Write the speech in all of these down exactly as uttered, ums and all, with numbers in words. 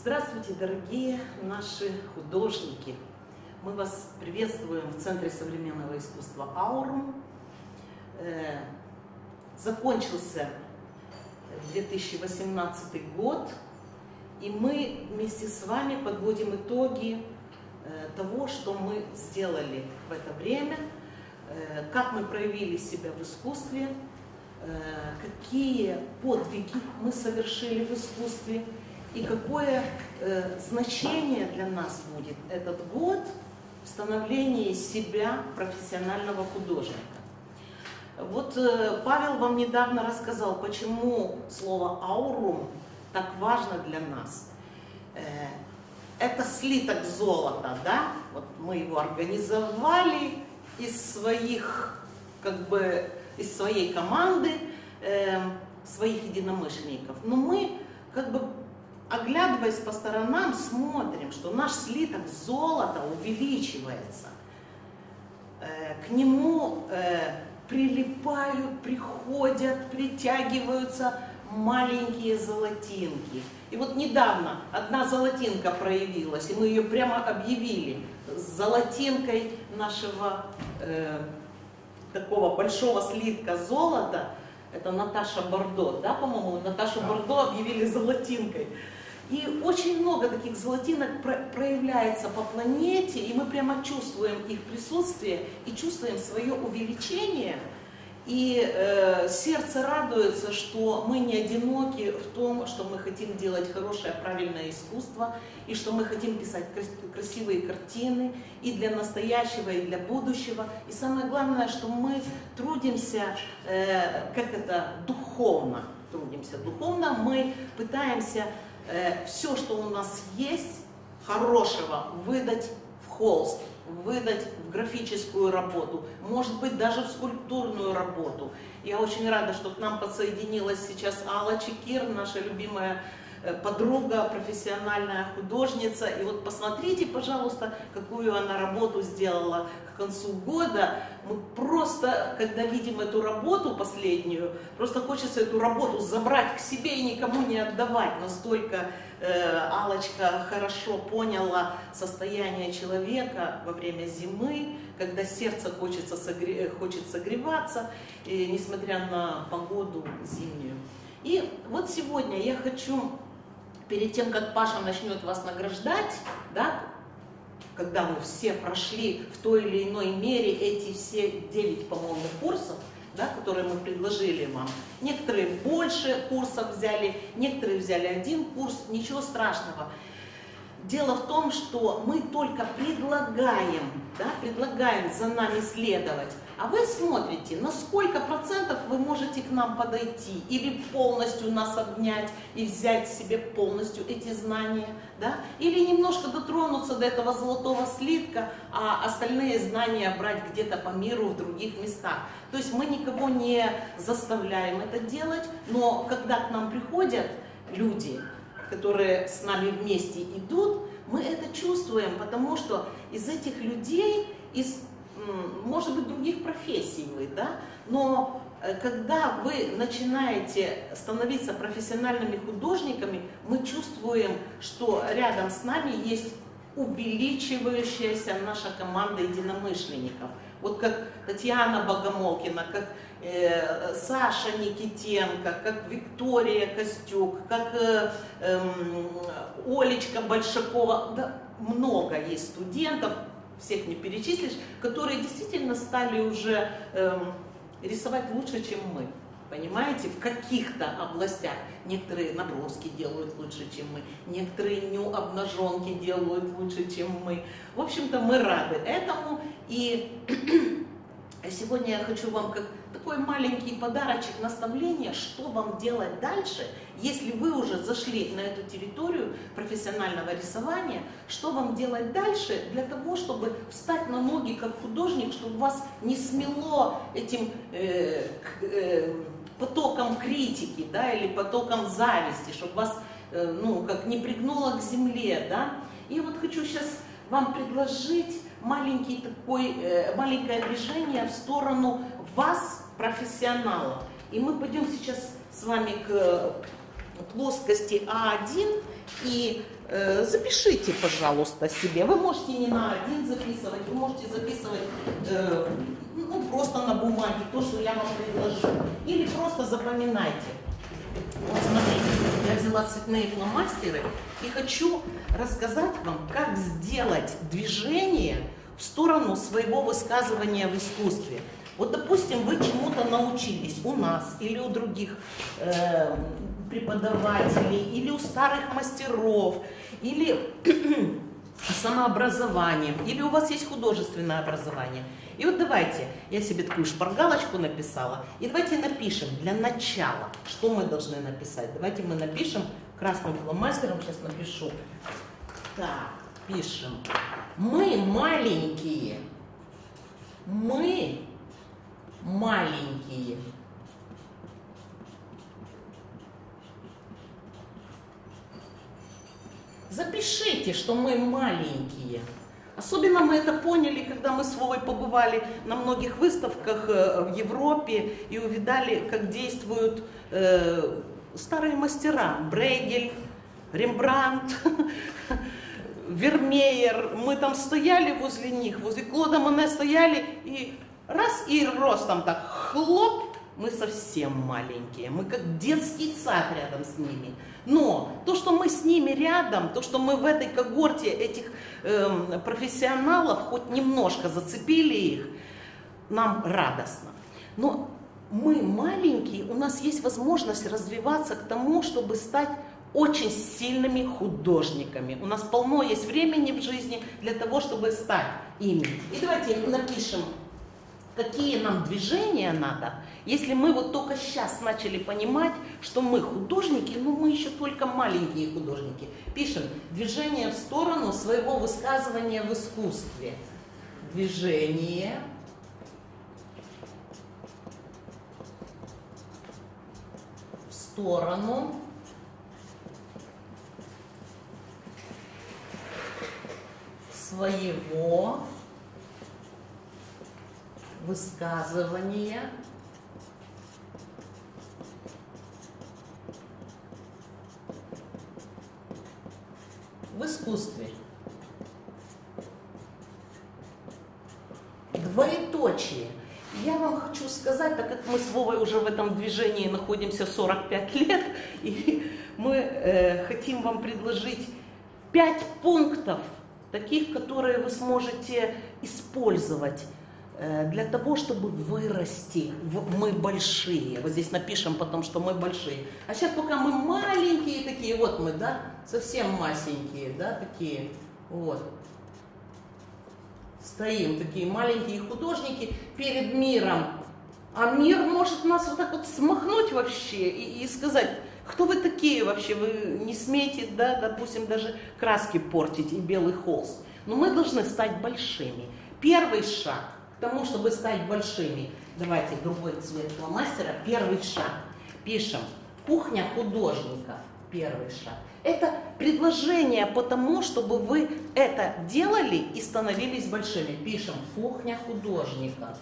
Здравствуйте, дорогие наши художники! Мы вас приветствуем в Центре современного искусства Аурум. Закончился две тысячи восемнадцатый год, и мы вместе с вами подводим итоги того, что мы сделали в это время, как мы проявили себя в искусстве, какие подвиги мы совершили в искусстве и какое значение для нас будет этот год в становлении себя профессионального художника. Вот Павел вам недавно рассказал, почему слово «аурум» так важно для нас. Это слиток золота, да? Вот мы его организовали из своих, как бы, из своей команды, э, своих единомышленников. Но мы, как бы, оглядываясь по сторонам, смотрим, что наш слиток золота увеличивается. Э, к нему э, прилипают, приходят, притягиваются маленькие золотинки. И вот недавно одна золотинка проявилась, и мы ее прямо объявили с золотинкой нашего э, такого большого слитка золота. Это Наташа Бордо, да, по-моему, Наташу Бордо объявили золотинкой. И очень много таких золотинок про проявляется по планете, и мы прямо чувствуем их присутствие и чувствуем свое увеличение. И э, сердце радуется, что мы не одиноки в том, что мы хотим делать хорошее, правильное искусство, и что мы хотим писать красивые картины и для настоящего, и для будущего. И самое главное, что мы трудимся, э, как это, духовно. Трудимся духовно, мы пытаемся э, все, что у нас есть, хорошего, выдать в холст, выдать в графическую работу, может быть, даже в скульптурную работу. Я очень рада, что к нам подсоединилась сейчас Алла Чекир, наша любимая подруга, профессиональная художница. И вот посмотрите, пожалуйста, какую она работу сделала к концу года. Мы просто, когда видим эту работу последнюю, просто хочется эту работу забрать к себе и никому не отдавать. Настолько э, Аллочка хорошо поняла состояние человека во время зимы, когда сердце хочется, согре... хочет согреваться, и, несмотря на погоду зимнюю. И вот сегодня я хочу, перед тем, как Паша начнет вас награждать, да, когда мы все прошли в той или иной мере эти все девять, по-моему, курсов, да, которые мы предложили вам. Некоторые больше курсов взяли, некоторые взяли один курс, ничего страшного. Дело в том, что мы только предлагаем, да, предлагаем за нами следовать. А вы смотрите, на сколько процентов вы можете к нам подойти или полностью нас обнять и взять себе полностью эти знания, да? Или немножко дотронуться до этого золотого слитка, а остальные знания брать где-то по миру в других местах. То есть мы никого не заставляем это делать, но когда к нам приходят люди, которые с нами вместе идут, мы это чувствуем, потому что из этих людей, из, может быть, других профессий вы, да, но когда вы начинаете становиться профессиональными художниками, мы чувствуем, что рядом с нами есть увеличивающаяся наша команда единомышленников. Вот как Татьяна Богомолкина, как э, Саша Никитенко, как Виктория Костюк, как э, э, Олечка Большакова. Да, много есть студентов, всех не перечислишь, которые действительно стали уже э, рисовать лучше, чем мы. Понимаете, в каких-то областях некоторые наброски делают лучше, чем мы, некоторые ню обнаженки делают лучше, чем мы. В общем-то, мы рады этому. И сегодня я хочу вам как такой маленький подарочек, наставление, что вам делать дальше, если вы уже зашли на эту территорию профессионального рисования, что вам делать дальше для того, чтобы встать на ноги как художник, чтобы вас не смело этим э, э, потоком критики, да, или потоком зависти, чтобы вас э, ну, как не пригнуло к земле. Да? И вот хочу сейчас вам предложить маленький такой, э, маленькое движение в сторону вас, профессионалов. И мы пойдем сейчас с вами к плоскости А один и э, запишите, пожалуйста, себе. Вы можете не на А один записывать, вы можете записывать э, ну, просто на бумаге то, что я вам предложу. Или просто запоминайте. Вот смотрите, я взяла цветные фломастеры и хочу рассказать вам, как сделать движение в сторону своего высказывания в искусстве. Вот, допустим, вы чему-то научились у нас или у других э, преподавателей, или у старых мастеров, или самообразованием, или у вас есть художественное образование. И вот давайте, я себе такую шпаргалочку написала, и давайте напишем для начала, что мы должны написать. Давайте мы напишем красным фломастером, сейчас напишу. Так, пишем. Мы маленькие. Мы маленькие. Запишите, что мы маленькие. Особенно мы это поняли, когда мы с Вовой побывали на многих выставках в Европе и увидали, как действуют э, старые мастера. Брейгель, Рембрандт, Вермеер. Мы там стояли возле них, возле Клода Моне стояли, и раз, и ростом так хлоп. Мы совсем маленькие, мы как детский сад рядом с ними. Но то, что мы с ними рядом, то, что мы в этой когорте этих э, профессионалов хоть немножко зацепили их, нам радостно. Но мы маленькие, у нас есть возможность развиваться к тому, чтобы стать очень сильными художниками. У нас полно есть времени в жизни для того, чтобы стать ими. И давайте напишем, какие нам движения надо, если мы вот только сейчас начали понимать, что мы художники, но мы еще только маленькие художники. Пишем движение в сторону своего высказывания в искусстве. Движение в сторону своего высказывание в искусстве. Двоеточие. Я вам хочу сказать, так как мы с Вовой уже в этом движении находимся сорок пять лет, и мы э, хотим вам предложить пять пунктов, таких, которые вы сможете использовать для того, чтобы вырасти. Мы большие. Вот здесь напишем потом, что мы большие. А сейчас пока мы маленькие такие, вот мы, да, совсем масенькие, да, такие, вот. Стоим, такие маленькие художники перед миром. А мир может нас вот так вот смахнуть вообще и, и сказать, кто вы такие вообще, вы не смеете, да, допустим, даже краски портить и белый холст. Но мы должны стать большими. Первый шаг к тому, чтобы стать большими. Давайте другой цвет фломастера. Первый шаг. Пишем. Кухня художника. Первый шаг. Это предложение по тому, чтобы вы это делали и становились большими. Пишем. Кухня художника.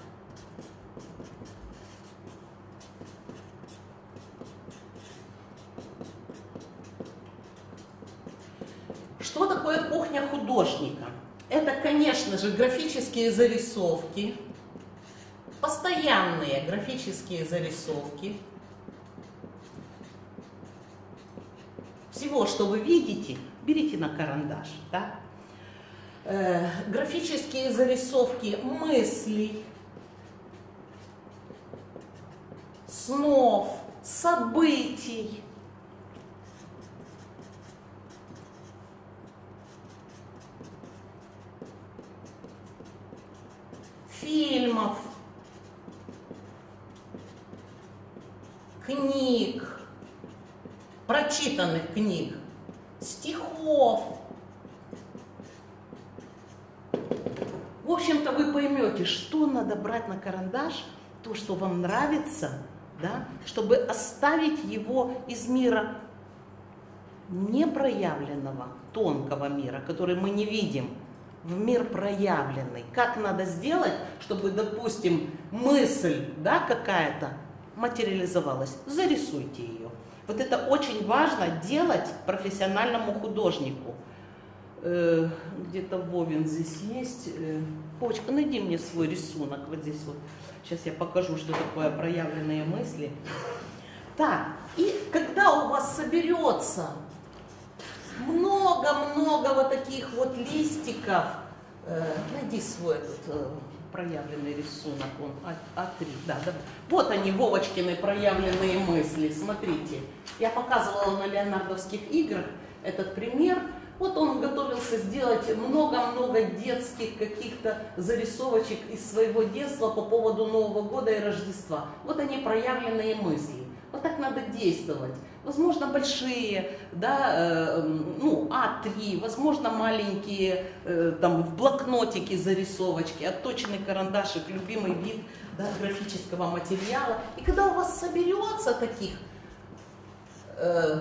Что такое кухня художника? Это, конечно же, графические зарисовки, постоянные графические зарисовки. Всего, что вы видите, берите на карандаш. Да? Э, графические зарисовки мыслей, снов, событий. Фильмов, книг, прочитанных книг, стихов. В общем-то, вы поймете, что надо брать на карандаш, то, что вам нравится, да, чтобы оставить его из мира непроявленного, тонкого мира, который мы не видим, в мир проявленный. Как надо сделать, чтобы, допустим, мысль, да, какая-то материализовалась? Зарисуйте ее. Вот это очень важно делать профессиональному художнику. Где-то Вовин здесь есть. Вовочка, найди мне свой рисунок. Вот здесь вот. Сейчас я покажу, что такое проявленные мысли. Так, и когда у вас соберется много-много вот таких вот листиков, э, найди свой этот э, проявленный рисунок, он А три, да, да. Вот они, Вовочкины проявленные мысли, смотрите. Я показывала на леонардовских играх этот пример. Вот он готовился сделать много-много детских каких-то зарисовочек из своего детства по поводу Нового года и Рождества. Вот они, проявленные мысли. Вот так надо действовать. Возможно, большие, да, э, ну, А три, возможно, маленькие, э, там, в блокнотике зарисовочки, отточенный карандашик, любимый вид, да, графического материала. И когда у вас соберется таких э,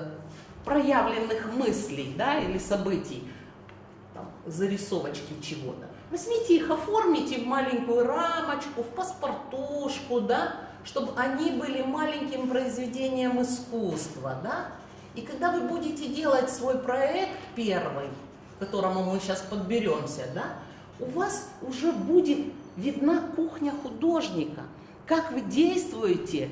проявленных мыслей, да, или событий, там, зарисовочки чего-то, возьмите их, оформите в маленькую рамочку, в паспортушку, да, чтобы они были маленьким произведением искусства, да? И когда вы будете делать свой проект первый, к которому мы сейчас подберемся, да, у вас уже будет видна кухня художника, как вы действуете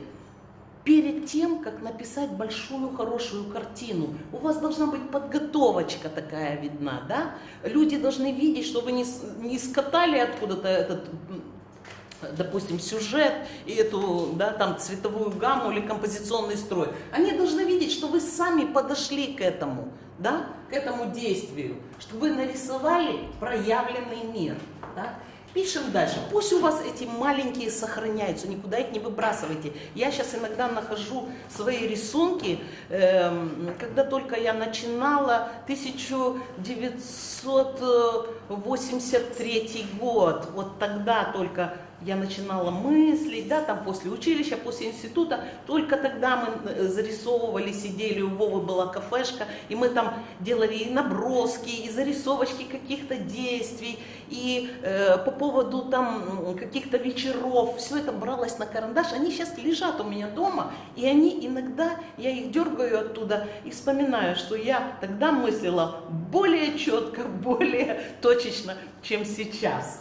перед тем, как написать большую хорошую картину. У вас должна быть подготовочка такая видна, да? Люди должны видеть, что вы не, не скатали откуда-то этот, допустим, сюжет и эту, да, там, цветовую гамму или композиционный строй. Они должны видеть, что вы сами подошли к этому, да, к этому действию, что вы нарисовали проявленный мир, да. Пишем дальше. Пусть у вас эти маленькие сохраняются, никуда их не выбрасывайте. Я сейчас иногда нахожу свои рисунки, эм, когда только я начинала, тысяча девятьсот восемьдесят третий год, вот тогда только я начинала мыслить, да, там после училища, после института, только тогда мы зарисовывали, сидели, у Вовы была кафешка, и мы там делали и наброски, и зарисовочки каких-то действий, и э, по поводу там каких-то вечеров, все это бралось на карандаш, они сейчас лежат у меня дома, и они иногда, я их дергаю оттуда и вспоминаю, что я тогда мыслила более четко, более точечно, чем сейчас.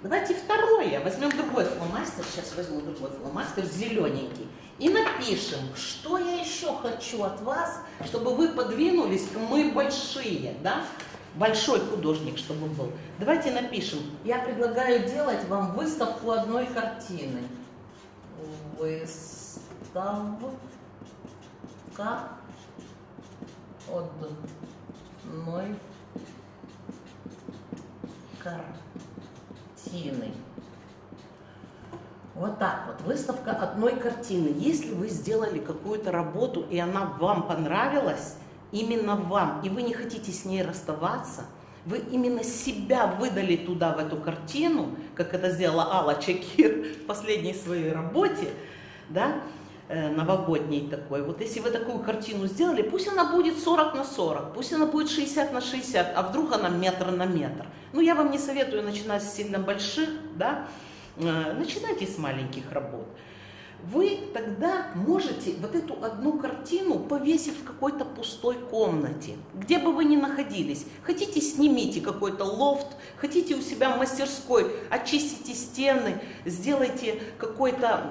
Давайте второе, возьмем другой фломастер, сейчас возьму другой фломастер, зелененький, и напишем, что я еще хочу от вас, чтобы вы подвинулись, мы большие, да, большой художник, чтобы был. Давайте напишем, я предлагаю делать вам выставку одной картины. Выставка одной картины. Вот так вот, выставка одной картины. Если вы сделали какую-то работу, и она вам понравилась, именно вам, и вы не хотите с ней расставаться, вы именно себя выдали туда, в эту картину, как это сделала Алла Чекир в последней своей работе, да, новогодней такой. Вот если вы такую картину сделали, пусть она будет сорок на сорок, пусть она будет шестьдесят на шестьдесят, а вдруг она метр на метр. Ну, я вам не советую начинать с сильно больших, да, начинайте с маленьких работ. Вы тогда можете вот эту одну картину повесить в какой-то пустой комнате, где бы вы ни находились. Хотите, снимите какой-то лофт, хотите у себя в мастерской, очистите стены, сделайте какой-то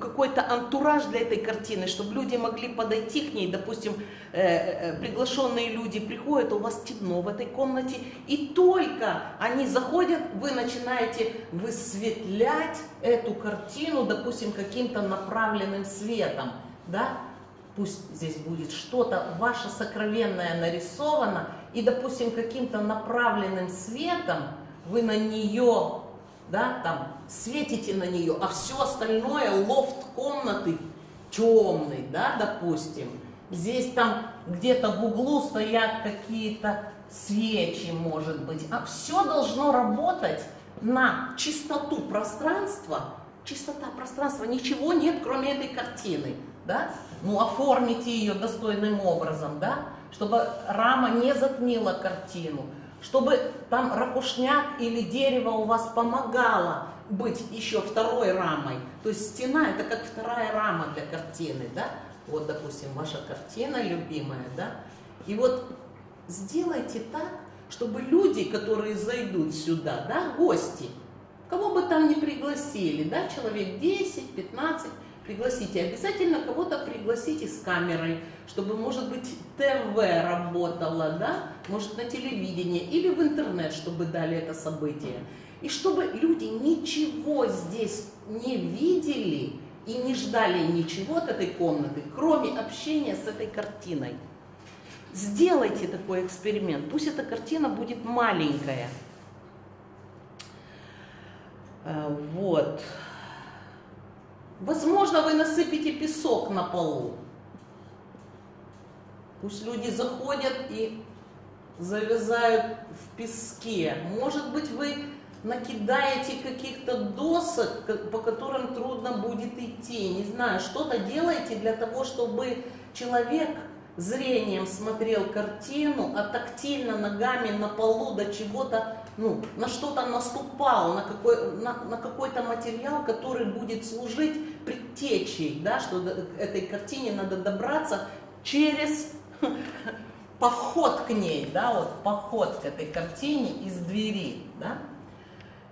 какой-то антураж для этой картины, чтобы люди могли подойти к ней. Допустим, приглашенные люди приходят, у вас темно в этой комнате, и только они заходят, вы начинаете высветлять эту картину, допустим, каким-то направленным светом, да, пусть здесь будет что-то ваше сокровенное нарисовано, и, допустим, каким-то направленным светом вы на нее, да, там, светите на нее, а все остальное, лофт комнаты темный, да, допустим, здесь там где-то в углу стоят какие-то свечи, может быть, а все должно работать на чистоту пространства. Чистота пространства, ничего нет, кроме этой картины, да? Ну, оформите ее достойным образом, да? Чтобы рама не затмила картину, чтобы там ракушняк или дерево у вас помогало быть еще второй рамой. То есть стена — это как вторая рама для картины, да? вот, допустим, ваша картина любимая, да, и вот сделайте так, чтобы люди, которые зайдут сюда, да, гости, кого бы там ни пригласили, да, человек десять-пятнадцать, пригласите, обязательно кого-то пригласите с камерой, чтобы, может быть, ТВ работало, да, может, на телевидении или в интернет, чтобы дали это событие. И чтобы люди ничего здесь не видели и не ждали ничего от этой комнаты, кроме общения с этой картиной. Сделайте такой эксперимент, пусть эта картина будет маленькая. Вот. Возможно, вы насыпите песок на полу. Пусть люди заходят и завязают в песке. Может быть, вы накидаете каких-то досок, по которым трудно будет идти. Не знаю, что-то делаете для того, чтобы человек зрением смотрел картину, а тактильно ногами на полу до чего-то, ну, на что-то наступал, на, какой, на, на какой-то материал, который будет служить предтечей, да, что к этой картине надо добраться через поход к ней, да, вот поход к этой картине из двери, да.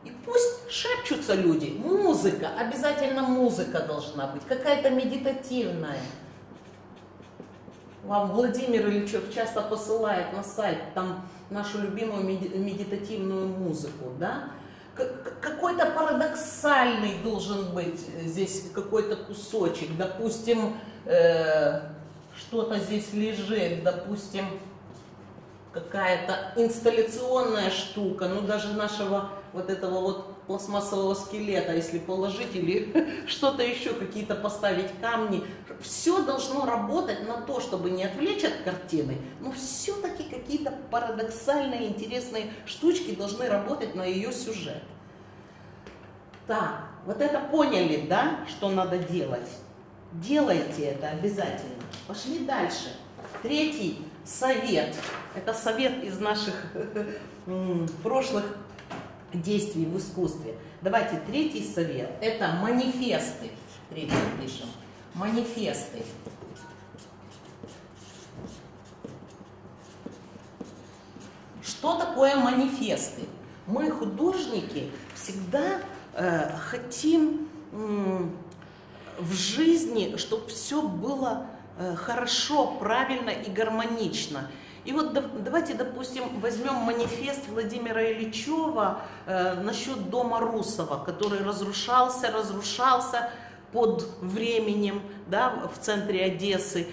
И пусть шепчутся люди, музыка, обязательно музыка должна быть, какая-то медитативная. Вам Владимир Ильичев часто посылает на сайт там нашу любимую медитативную музыку, да? Какой-то парадоксальный должен быть здесь какой-то кусочек, допустим, э, что-то здесь лежит, допустим, какая-то инсталляционная штука, ну даже нашего вот этого вот пластмассового скелета, если положить или что-то еще, какие-то поставить камни. Все должно работать на то, чтобы не отвлечь от картины, но все-таки какие-то парадоксальные, интересные штучки должны работать на ее сюжет. Так, вот это поняли, да, что надо делать? Делайте это обязательно. Пошли дальше. Третий совет. Это совет из наших прошлых действий в искусстве. Давайте третий совет. Это манифесты. Третий пишем. Манифесты. Что такое манифесты? Мы, художники, всегда э, хотим э, в жизни, чтобы все было э, хорошо, правильно и гармонично. И вот давайте, допустим, возьмем манифест Владимира Ильичева э, насчет дома Русова, который разрушался, разрушался под временем, да, в центре Одессы,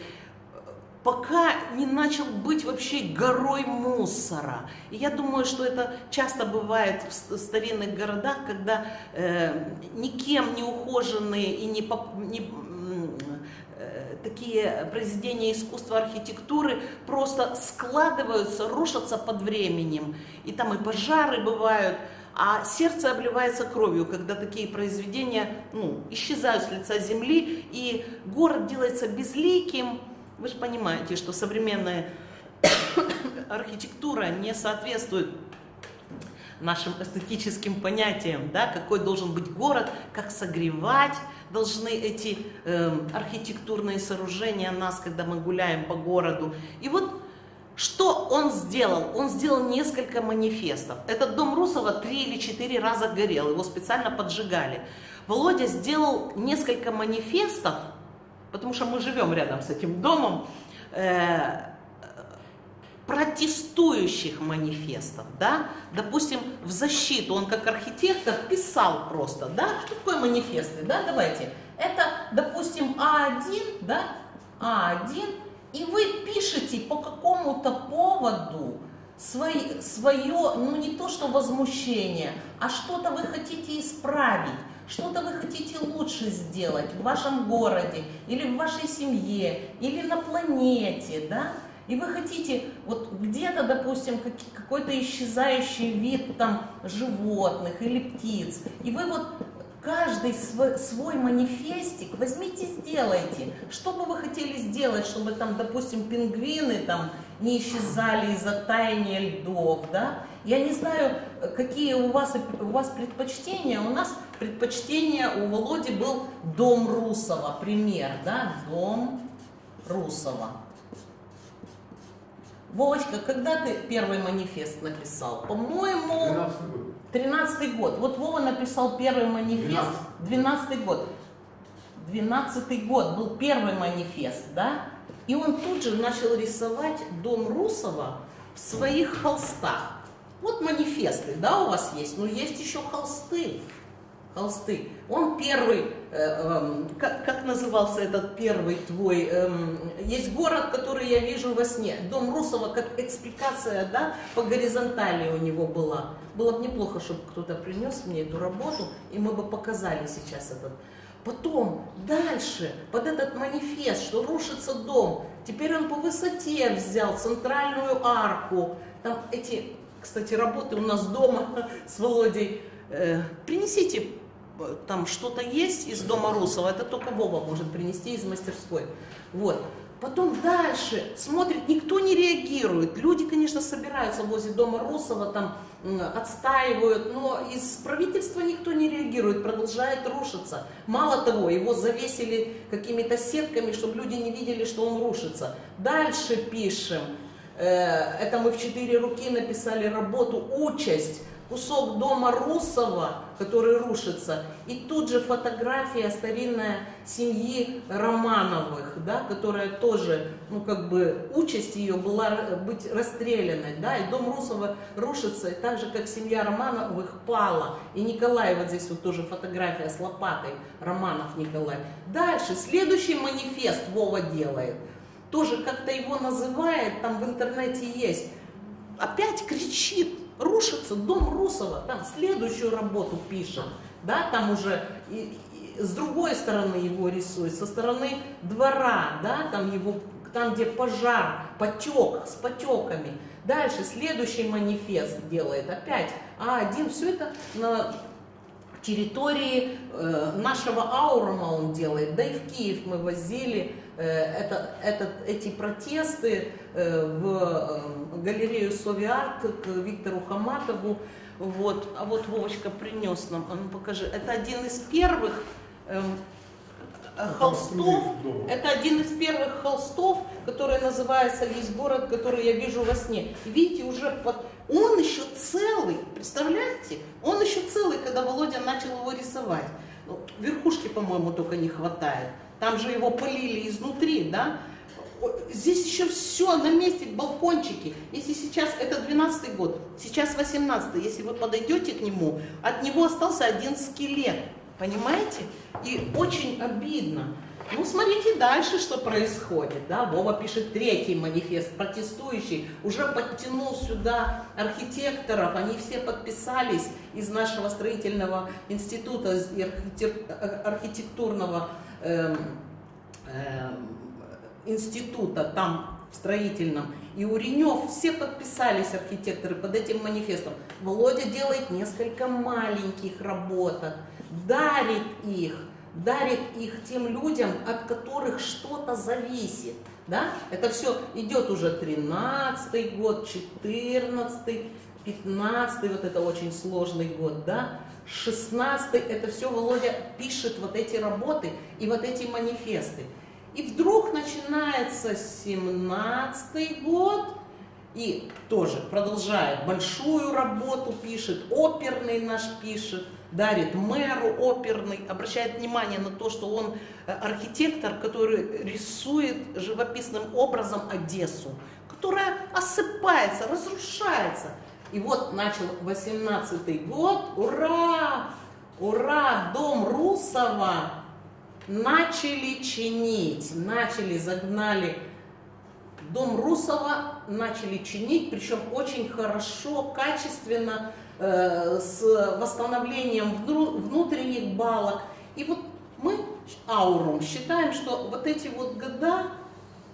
пока не начал быть вообще горой мусора. И я думаю, что это часто бывает в старинных городах, когда э, никем не ухоженные и не... Поп, не такие произведения искусства, архитектуры просто складываются, рушатся под временем. И там и пожары бывают, а сердце обливается кровью, когда такие произведения, ну, исчезают с лица земли, и город делается безликим. Вы же понимаете, что современная архитектура не соответствует нашим эстетическим понятиям, да, какой должен быть город, как согревать должны эти э, архитектурные сооружения нас, когда мы гуляем по городу. И вот что он сделал? Он сделал несколько манифестов. Этот дом Русова три или четыре раза горел, его специально поджигали. Володя сделал несколько манифестов, потому что мы живем рядом с этим домом, э, протестующих манифестов, да, допустим, в защиту, он как архитектор писал просто, да, что такое манифесты, да, давайте, это, допустим, А1, да, А1, и вы пишете по какому-то поводу свое, свое, ну не то что возмущение, а что-то вы хотите исправить, что-то вы хотите лучше сделать в вашем городе, или в вашей семье, или на планете, да. И вы хотите, вот где-то, допустим, какой-то исчезающий вид там животных или птиц, и вы вот каждый свой, свой манифестик возьмите, сделайте, что бы вы хотели сделать, чтобы там, допустим, пингвины там не исчезали из-за таяния льдов, да? Я не знаю, какие у вас, у вас предпочтения, у нас предпочтение у Володи был дом Русова, пример, да, дом Русова. Вовочка, когда ты первый манифест написал? По-моему... тринадцатый год. Вот Вова написал первый манифест. двенадцатый год. двенадцатый год был первый манифест, да? И он тут же начал рисовать дом Русова в своих холстах. Вот манифесты, да, у вас есть, но есть еще холсты. Холсты. Он первый, э, э, как, как назывался этот первый твой, э, есть город, который я вижу во сне. Дом Русова, как экспликация, да, по горизонтали у него была. Было бы неплохо, чтобы кто-то принес мне эту работу, и мы бы показали сейчас этот. Потом, дальше, под этот манифест, что рушится дом, теперь он по высоте взял центральную арку. Там эти, кстати, работы у нас дома с Володей. Э, принесите, там что-то есть из дома Русова, это только Вова может принести из мастерской. Вот. Потом дальше смотрит, никто не реагирует. Люди, конечно, собираются возле дома Русова, там отстаивают, но из правительства никто не реагирует, продолжает рушиться. Мало того, его завесили какими-то сетками, чтобы люди не видели, что он рушится. Дальше пишем. Это мы в четыре руки написали работу «Участь». Кусок дома Русова, который рушится, и тут же фотография старинная семьи Романовых, да, которая тоже, ну как бы, участь ее была быть расстрелянной, да, и дом Русова рушится, и так же, как семья Романовых пала, и Николай, вот здесь вот тоже фотография с лопатой, Романов Николай. Дальше, следующий манифест Вова делает, тоже как-то его называет, там в интернете есть, опять кричит: рушится дом Русова, там следующую работу пишем, да, там уже и, и, с другой стороны его рисует, со стороны двора, да, там его, там где пожар, потек, с потеками. Дальше следующий манифест делает, опять А один, все это на территории э, нашего Аурума он делает, да и в Киев мы возили. Это, это, эти протесты в галерею Совиарт к Виктору Хаматову. Вот. А вот Вовочка принес нам, он покажи. Это один из первых холстов, это один из первых холстов, который называется «Есть город, который я вижу во сне». Видите, уже под... он еще целый, представляете? Он еще целый, когда Володя начал его рисовать. Верхушки, по-моему, только не хватает. Там же его пылили изнутри, да? Здесь еще все на месте, балкончики. Если сейчас, это двенадцатый год, сейчас восемнадцатый, если вы подойдете к нему, от него остался один скелет, понимаете? И очень обидно. Ну, смотрите дальше, что происходит, да? Вова пишет третий манифест, протестующий, уже подтянул сюда архитекторов, они все подписались из нашего строительного института, из архитектурного Э, э, института там в строительном, и Уренев, все подписались архитекторы под этим манифестом. Володя делает несколько маленьких работок, дарит их, дарит их тем людям, от которых что-то зависит, да? Это все идет уже тринадцатый год, четырнадцатый, пятнадцатый, вот это очень сложный год, да? шестнадцатый, это все Володя пишет вот эти работы и вот эти манифесты. И вдруг начинается семнадцатый год, и тоже продолжает большую работу, пишет, оперный наш пишет, дарит мэру оперный, обращает внимание на то, что он архитектор, который рисует живописным образом Одессу, которая осыпается, разрушается. И вот начал восемнадцатый год, ура, ура, дом Русова начали чинить, начали, загнали, дом Русова начали чинить, причем очень хорошо, качественно, э, с восстановлением вну, внутренних балок. И вот мы, Аурум, считаем, что вот эти вот года,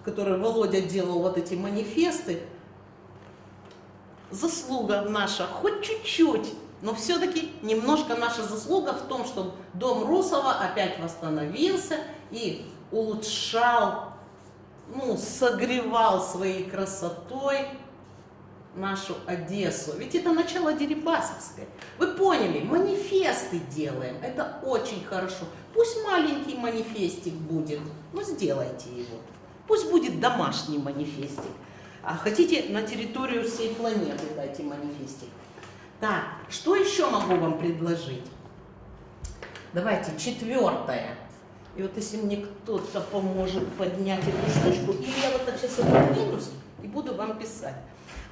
которые Володя делал, вот эти манифесты, заслуга наша, хоть чуть-чуть, но все-таки немножко наша заслуга в том, что дом Русова опять восстановился и улучшал, ну, согревал своей красотой нашу Одессу. Ведь это начало Дерибасовской. Вы поняли, манифесты делаем, это очень хорошо. Пусть маленький манифестик будет, но сделайте его. Пусть будет домашний манифестик. А хотите, на территорию всей планеты дайте манифестик. Так, что еще могу вам предложить? Давайте, четвертое. И вот если мне кто-то поможет поднять эту штучку, или я вот так сейчас это минус и буду вам писать.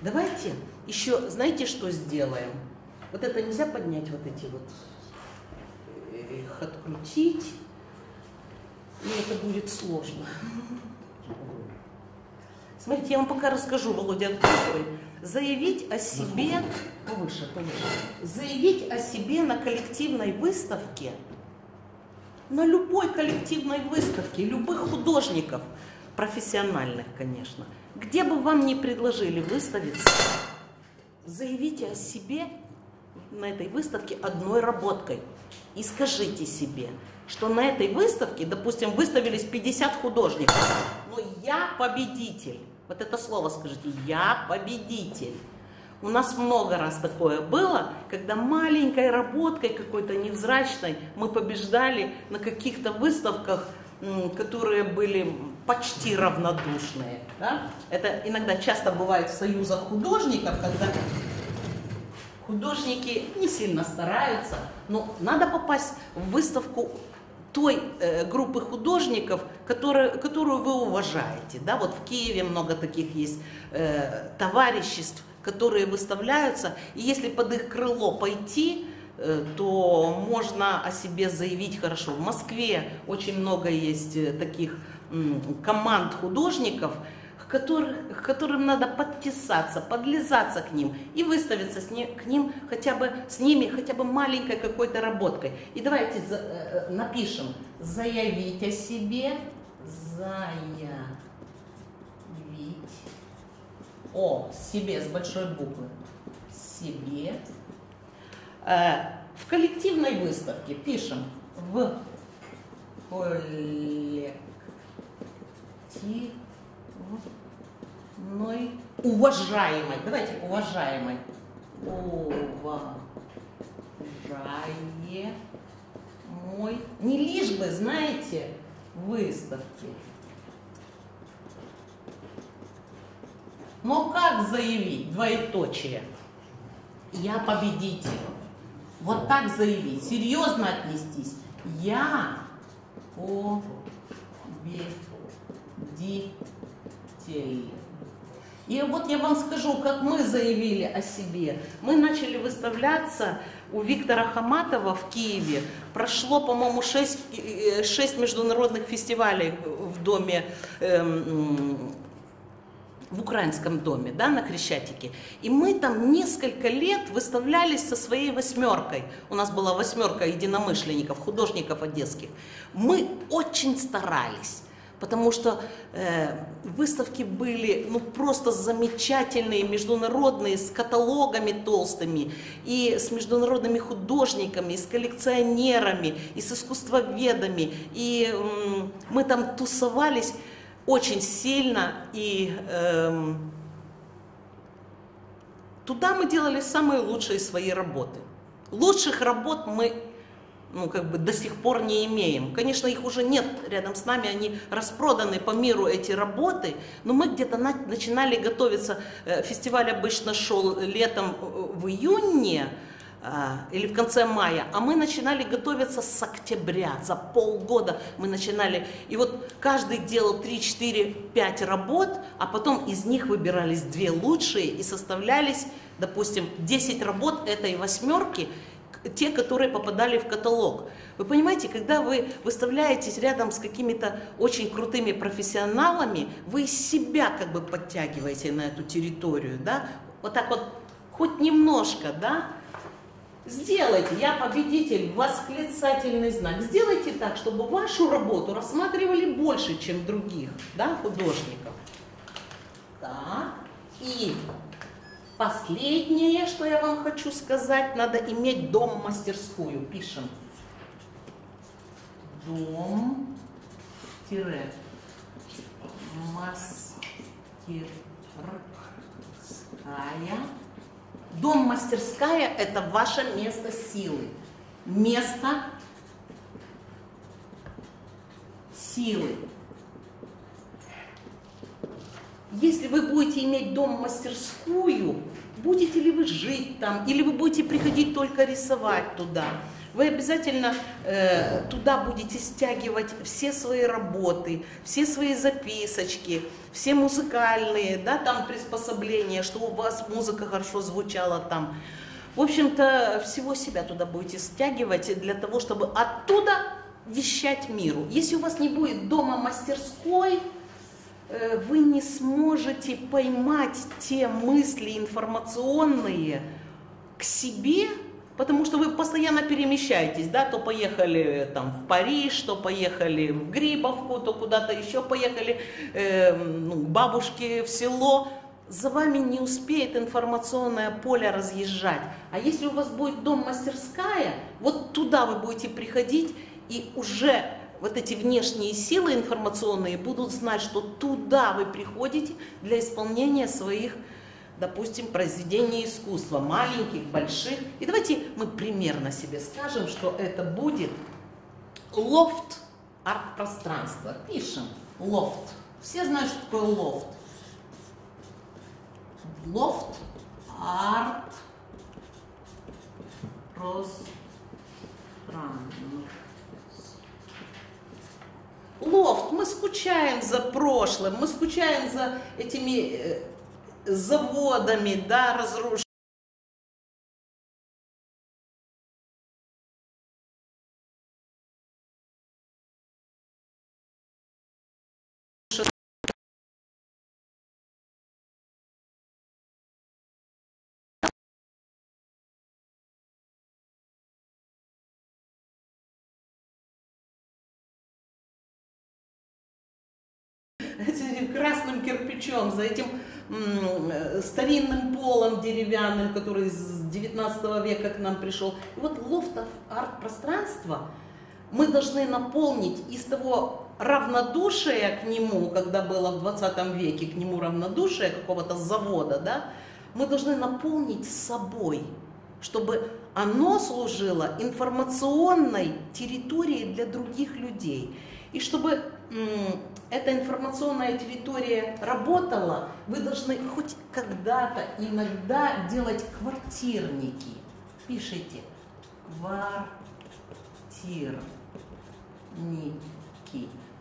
Давайте еще, знаете, что сделаем? Вот это нельзя поднять, вот эти вот, их открутить. И это будет сложно. Смотрите, я вам пока расскажу, Володя, открой. Заявить о себе, повыше, повыше, заявить о себе на коллективной выставке, на любой коллективной выставке, любых художников, профессиональных, конечно, где бы вам ни предложили выставиться, заявите о себе на этой выставке одной работкой и скажите себе, что на этой выставке, допустим, выставились пятьдесят художников, но я победитель. Вот это слово скажите, я победитель. У нас много раз такое было, когда маленькой работкой какой-то невзрачной мы побеждали на каких-то выставках, которые были почти равнодушные. Да? Это иногда часто бывает в союзах художников, когда художники не сильно стараются, но надо попасть в выставку той э, группы художников, которые, которую вы уважаете. Да? Вот в Киеве много таких есть э, товариществ, которые выставляются, и если под их крыло пойти, э, то можно о себе заявить хорошо. В Москве очень много есть таких м, команд художников, к которым надо подписаться, подлизаться к ним и выставиться с ним, к ним хотя бы с ними хотя бы маленькой какой-то работкой. И давайте за, напишем: заявить о себе, заявить о себе с большой буквы, себе в коллективной выставке. Пишем в коллектив. Уважаемой, давайте уважаемой, уважаемой, не лишь бы, знаете, выставки, но как заявить, двоеточие, я победитель, вот так заявить, серьезно отнестись, я победитель. И вот я вам скажу, как мы заявили о себе. Мы начали выставляться у Виктора Хаматова в Киеве. Прошло, по-моему, шесть международных фестивалей в доме, эм, в украинском доме, да, на Крещатике. И мы там несколько лет выставлялись со своей восьмеркой. У нас была восьмерка единомышленников, художников одесских. Мы очень старались. Потому что э, выставки были ну, просто замечательные, международные, с каталогами толстыми, и с международными художниками, и с коллекционерами, и с искусствоведами. И э, мы там тусовались очень сильно, и э, туда мы делали самые лучшие свои работы. Лучших работ мы ну, как бы до сих пор не имеем. Конечно, их уже нет рядом с нами, они распроданы по миру, эти работы, но мы где-то на, начинали готовиться. Фестиваль обычно шел летом в июне а, или в конце мая, а мы начинали готовиться с октября, за полгода мы начинали. И вот каждый делал три, четыре, пять работ, а потом из них выбирались две лучшие и составлялись, допустим, десять работ этой восьмерки, те, которые попадали в каталог. Вы понимаете, когда вы выставляетесь рядом с какими-то очень крутыми профессионалами, вы себя как бы подтягиваете на эту территорию, да? Вот так вот, хоть немножко, да? Сделайте, я победитель, восклицательный знак. Сделайте так, чтобы вашу работу рассматривали больше, чем других, да, художников. Так, и... последнее, что я вам хочу сказать, надо иметь дом-мастерскую. Пишем. Дом-мастерская. Дом-мастерская – это ваше место силы. Место силы. Если вы будете иметь дом-мастерскую, будете ли вы жить там, или вы будете приходить только рисовать туда, вы обязательно э, туда будете стягивать все свои работы, все свои записочки, все музыкальные, да, там приспособления, что у вас музыка хорошо звучала там. В общем-то, всего себя туда будете стягивать для того, чтобы оттуда вещать миру. Если у вас не будет дома-мастерской, вы не сможете поймать те мысли информационные к себе, потому что вы постоянно перемещаетесь, да, то поехали там в Париж, то поехали в Грибовку, то куда-то еще поехали э, ну, к бабушке в село. За вами не успеет информационное поле разъезжать. А если у вас будет дом-мастерская, вот туда вы будете приходить, и уже вот эти внешние силы информационные будут знать, что туда вы приходите для исполнения своих, допустим, произведений искусства, маленьких, больших. И давайте мы примерно себе скажем, что это будет лофт арт-пространства. Пишем лофт. Все знают, что такое лофт. Лофт арт-пространство. Лофт, мы скучаем за прошлым, мы скучаем за этими э, заводами, да, разрушенными. Этим красным кирпичом, за этим старинным полом деревянным, который с девятнадцатого века к нам пришел. И вот лофтов арт-пространства мы должны наполнить из того равнодушия к нему, когда было в двадцатом веке, к нему равнодушие какого-то завода, да, мы должны наполнить собой, чтобы оно служило информационной территорией для других людей. И чтобы эта информационная территория работала, вы должны хоть когда-то, иногда делать квартирники. Пишите квартирники.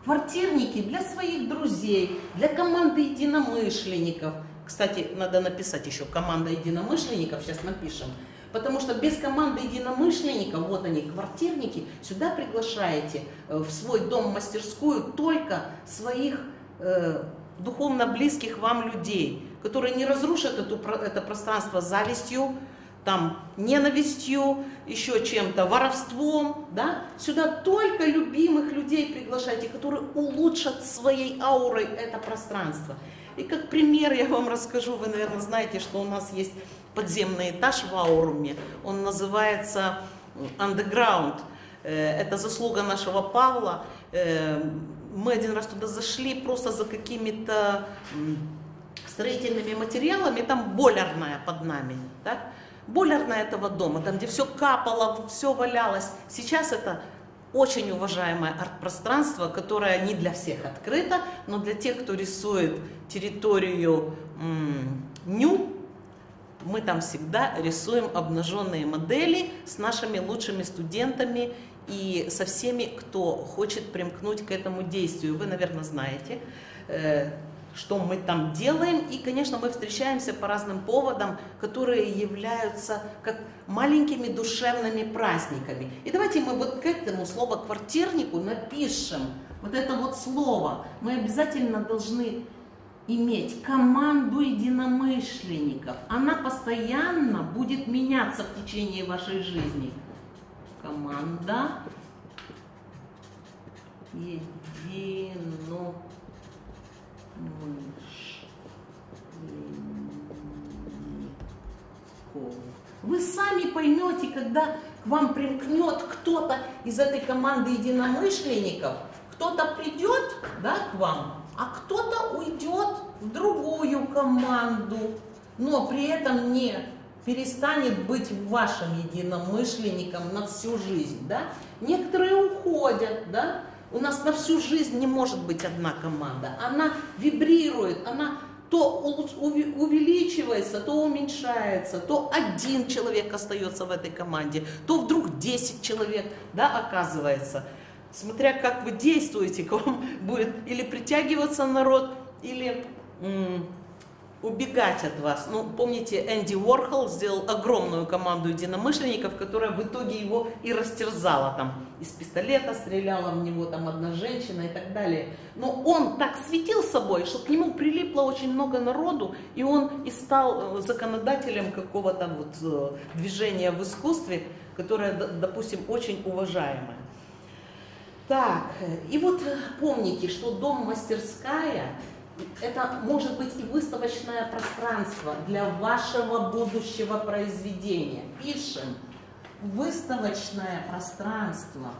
Квартирники для своих друзей, для команды единомышленников. Кстати, надо написать еще команда единомышленников, сейчас напишем. Потому что без команды единомышленников, вот они, квартирники, сюда приглашаете в свой дом-мастерскую только своих э, духовно близких вам людей, которые не разрушат эту, это пространство завистью, там, ненавистью, еще чем-то, воровством. Да? Сюда только любимых людей приглашайте, которые улучшат своей аурой это пространство. И как пример я вам расскажу, вы, наверное, знаете, что у нас есть подземный этаж в Ауруме, он называется Underground. Это заслуга нашего Павла. Мы один раз туда зашли просто за какими-то строительными материалами, там бойлерная под нами, так? Бойлерная этого дома, там где все капало, все валялось. Сейчас это очень уважаемое арт-пространство, которое не для всех открыто, но для тех, кто рисует территорию ню, мы там всегда рисуем обнаженные модели с нашими лучшими студентами и со всеми, кто хочет примкнуть к этому действию. Вы, наверное, знаете, что мы там делаем. И, конечно, мы встречаемся по разным поводам, которые являются как маленькими душевными праздниками. И давайте мы вот к этому слову «квартирнику» напишем вот это вот слово. Мы обязательно должны иметь команду единомышленников. Она постоянно будет меняться в течение вашей жизни. Команда единомышленников. Вы сами поймете, когда к вам примкнет кто-то из этой команды единомышленников. Кто-то придет, да, к вам, а кто-то уйдет в другую команду, но при этом не перестанет быть вашим единомышленником на всю жизнь, да? Некоторые уходят, да? У нас на всю жизнь не может быть одна команда. Она вибрирует, она то увеличивается, то уменьшается, то один человек остается в этой команде, то вдруг десять человек, да, оказывается. Смотря как вы действуете, к вам будет или притягиваться народ, или убегать от вас. Ну, помните, Энди Уорхол сделал огромную команду единомышленников, которая в итоге его и растерзала. Там из пистолета стреляла в него там одна женщина и так далее. Но он так светил собой, что к нему прилипло очень много народу, и он и стал законодателем какого-то вот движения в искусстве, которое, допустим, очень уважаемое. Так, и вот помните, что дом-мастерская — это может быть и выставочное пространство для вашего будущего произведения. Пишем: выставочное пространство.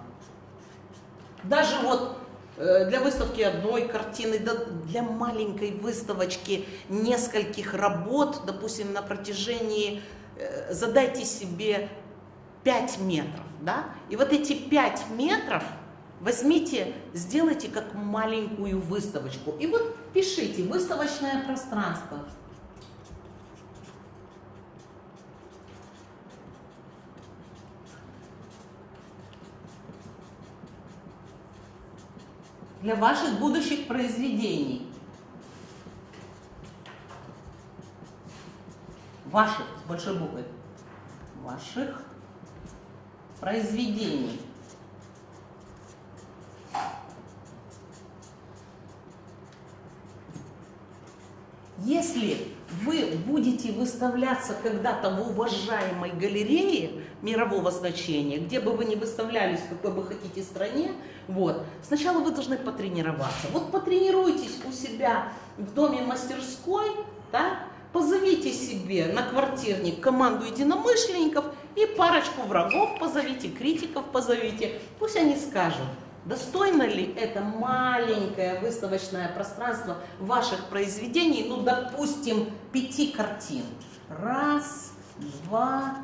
Даже вот для выставки одной картины, для маленькой выставочки нескольких работ, допустим, на протяжении, задайте себе пять метров, да? И вот эти пять метров возьмите, сделайте как маленькую выставочку. И вот пишите: выставочное пространство. Для ваших будущих произведений. Ваших, с большой буквы. Ваших произведений. Если вы будете выставляться когда-то в уважаемой галерее мирового значения, где бы вы ни выставлялись, в какой бы хотите стране, вот, сначала вы должны потренироваться. Вот потренируйтесь у себя в доме-мастерской, да, позовите себе на квартирник команду единомышленников и парочку врагов позовите, критиков позовите, пусть они скажут, достойно ли это маленькое выставочное пространство ваших произведений, ну, допустим, пяти картин. Раз, два,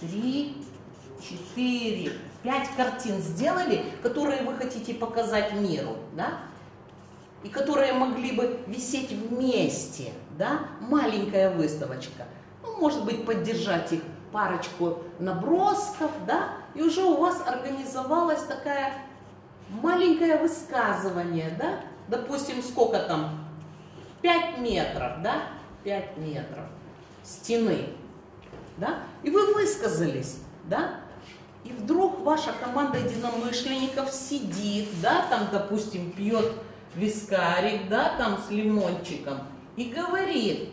три, четыре, пять картин сделали, которые вы хотите показать миру, да? И которые могли бы висеть вместе, да? Маленькая выставочка. Ну, может быть, поддержать их парочку набросков, да? И уже у вас организовалась такая... маленькое высказывание, да? Допустим, сколько там? пять метров, да? пять метров стены, да? И вы высказались, да? И вдруг ваша команда единомышленников сидит, да? Там, допустим, пьет вискарик, да? Там с лимончиком. И говорит,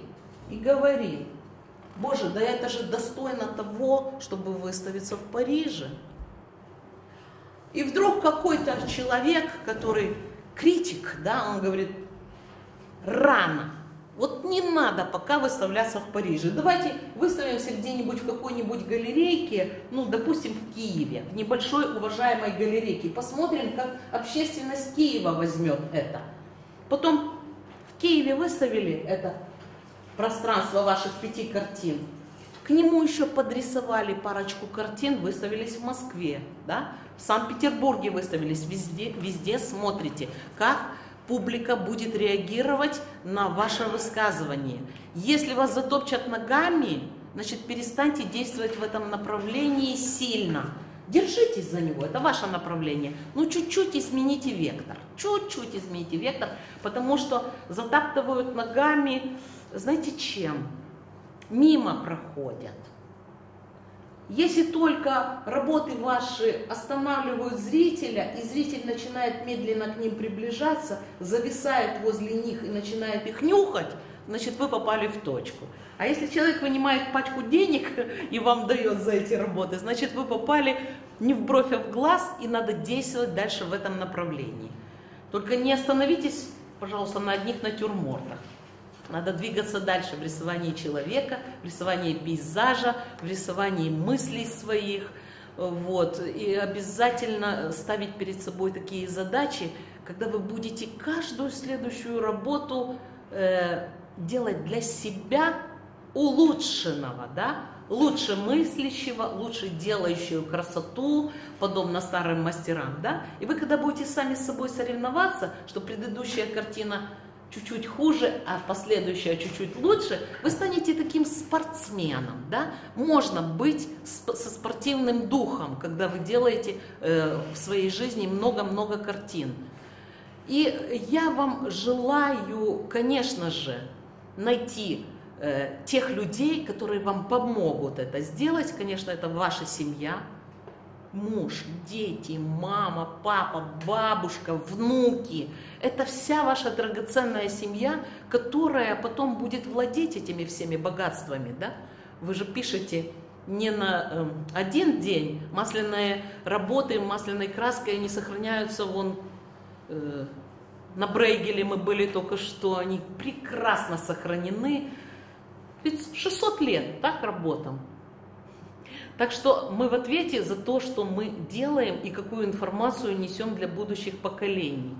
и говорит: боже, да это же достойно того, чтобы выставиться в Париже. И вдруг какой-то человек, который критик, да, он говорит: рано, вот не надо пока выставляться в Париже, давайте выставимся где-нибудь в какой-нибудь галерейке, ну, допустим, в Киеве, в небольшой уважаемой галерейке, посмотрим, как общественность Киева возьмет это. Потом в Киеве выставили это пространство ваших пяти картин. К нему еще подрисовали парочку картин, выставились в Москве, да? В Санкт-Петербурге выставились, везде, везде смотрите, как публика будет реагировать на ваше высказывание. Если вас затопчат ногами, значит, перестаньте действовать в этом направлении сильно. Держитесь за него, это ваше направление, но чуть-чуть измените вектор, чуть-чуть измените вектор, потому что затаптывают ногами, знаете, чем? Мимо проходят. Если только работы ваши останавливают зрителя, и зритель начинает медленно к ним приближаться, зависает возле них и начинает их нюхать, значит, вы попали в точку. А если человек вынимает пачку денег и вам дает за эти работы, значит, вы попали не в бровь, а в глаз, и надо действовать дальше в этом направлении. Только не остановитесь, пожалуйста, на одних натюрмортах. Надо двигаться дальше в рисовании человека, в рисовании пейзажа, в рисовании мыслей своих. Вот. И обязательно ставить перед собой такие задачи, когда вы будете каждую следующую работу э, делать для себя улучшенного, да? Лучше мыслящего, лучше делающего красоту, подобно старым мастерам. Да? И вы когда будете сами с собой соревноваться, что предыдущая картина чуть-чуть хуже, а последующее чуть-чуть лучше, вы станете таким спортсменом, да? Можно быть сп- со спортивным духом, когда вы делаете э, в своей жизни много-много картин. И я вам желаю, конечно же, найти э, тех людей, которые вам помогут это сделать. Конечно, это ваша семья, муж, дети, мама, папа, бабушка, внуки. Это вся ваша драгоценная семья, которая потом будет владеть этими всеми богатствами, да? Вы же пишете не на э, один день. Масляные работы масляной краской не сохраняются вон... На Брейгеле мы были только что, они прекрасно сохранены, ведь шестьсот лет так работам. Так что мы в ответе за то, что мы делаем и какую информацию несем для будущих поколений.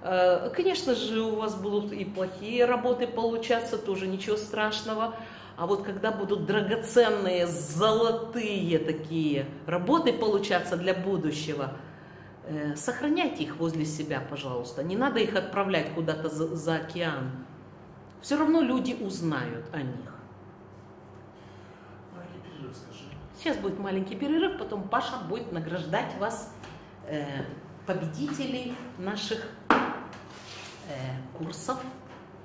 Конечно же, у вас будут и плохие работы получаться, тоже ничего страшного. А вот когда будут драгоценные, золотые такие работы получаться для будущего, сохраняйте их возле себя, пожалуйста. Не надо их отправлять куда-то за, за океан. Все равно люди узнают о них. Маленький перерыв, скажи. Сейчас будет маленький перерыв, потом Паша будет награждать вас, э, победителей наших э, курсов,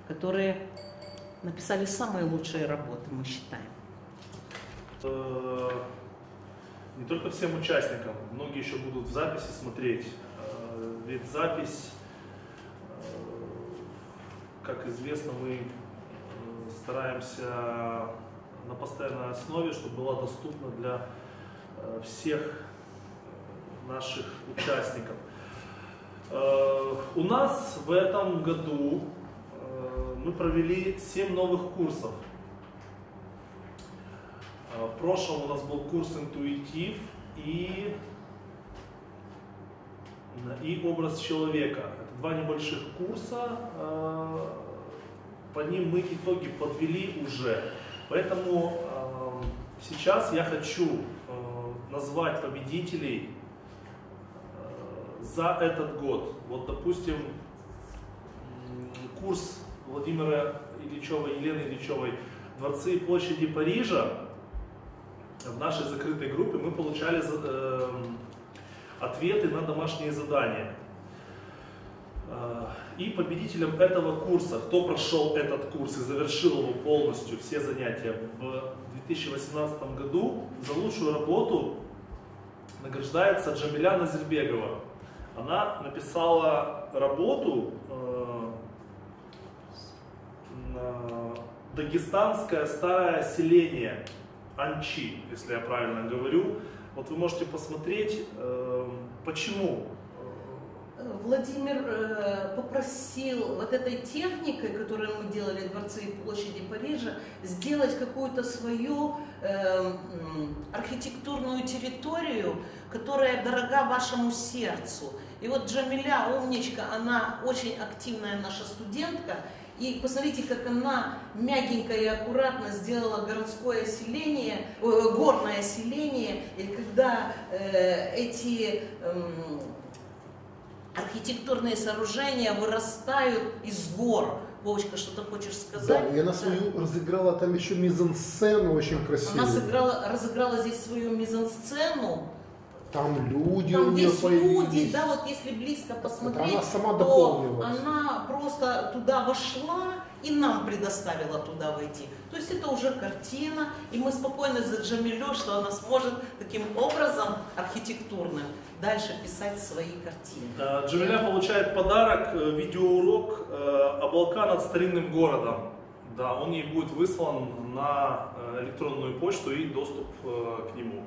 которые написали самые лучшие работы, мы считаем. Не только всем участникам, многие еще будут в записи смотреть, ведь запись, как известно, мы стараемся на постоянной основе, чтобы была доступна для всех наших участников. У нас в этом году мы провели семь новых курсов. В прошлом у нас был курс «Интуитив» и, и «Образ человека». Это два небольших курса, по ним мы итоги подвели уже. Поэтому сейчас я хочу назвать победителей за этот год. Вот, допустим, курс Владимира Ильичева и Елены Ильичевой «Дворцы и площади Парижа». В нашей закрытой группе мы получали э, ответы на домашние задания. Э, и победителем этого курса, кто прошел этот курс и завершил его полностью, все занятия в две тысячи восемнадцатом году, за лучшую работу награждается Джамиля Назербегова. Она написала работу э, на «Дагестанское старое селение». Анчи, если я правильно говорю. Вот вы можете посмотреть, э, почему. Владимир э, попросил вот этой техникой, которую мы делали в Дворце и площади Парижа, сделать какую-то свою э, архитектурную территорию, которая дорога вашему сердцу. И вот Джамиля, умничка, она очень активная наша студентка. И посмотрите, как она мягенько и аккуратно сделала городское селение, э, горное селение. И когда э, эти э, архитектурные сооружения вырастают из гор. Вовочка, что-то хочешь сказать? Да, и она свою разыграла там еще мизансцену очень красивую. Она сыграла, разыграла здесь свою мизансцену. Там люди Там у нее здесь появились. Люди, да, вот если близко посмотреть, она сама дополнила. Она просто туда вошла и нам предоставила туда войти. То есть это уже картина, и мы спокойно за Джамилю, что она сможет таким образом архитектурным дальше писать свои картины. Да, Джамиля получает подарок, видеоурок «Облака над старинным городом». Да, он ей будет выслан на электронную почту и доступ к нему.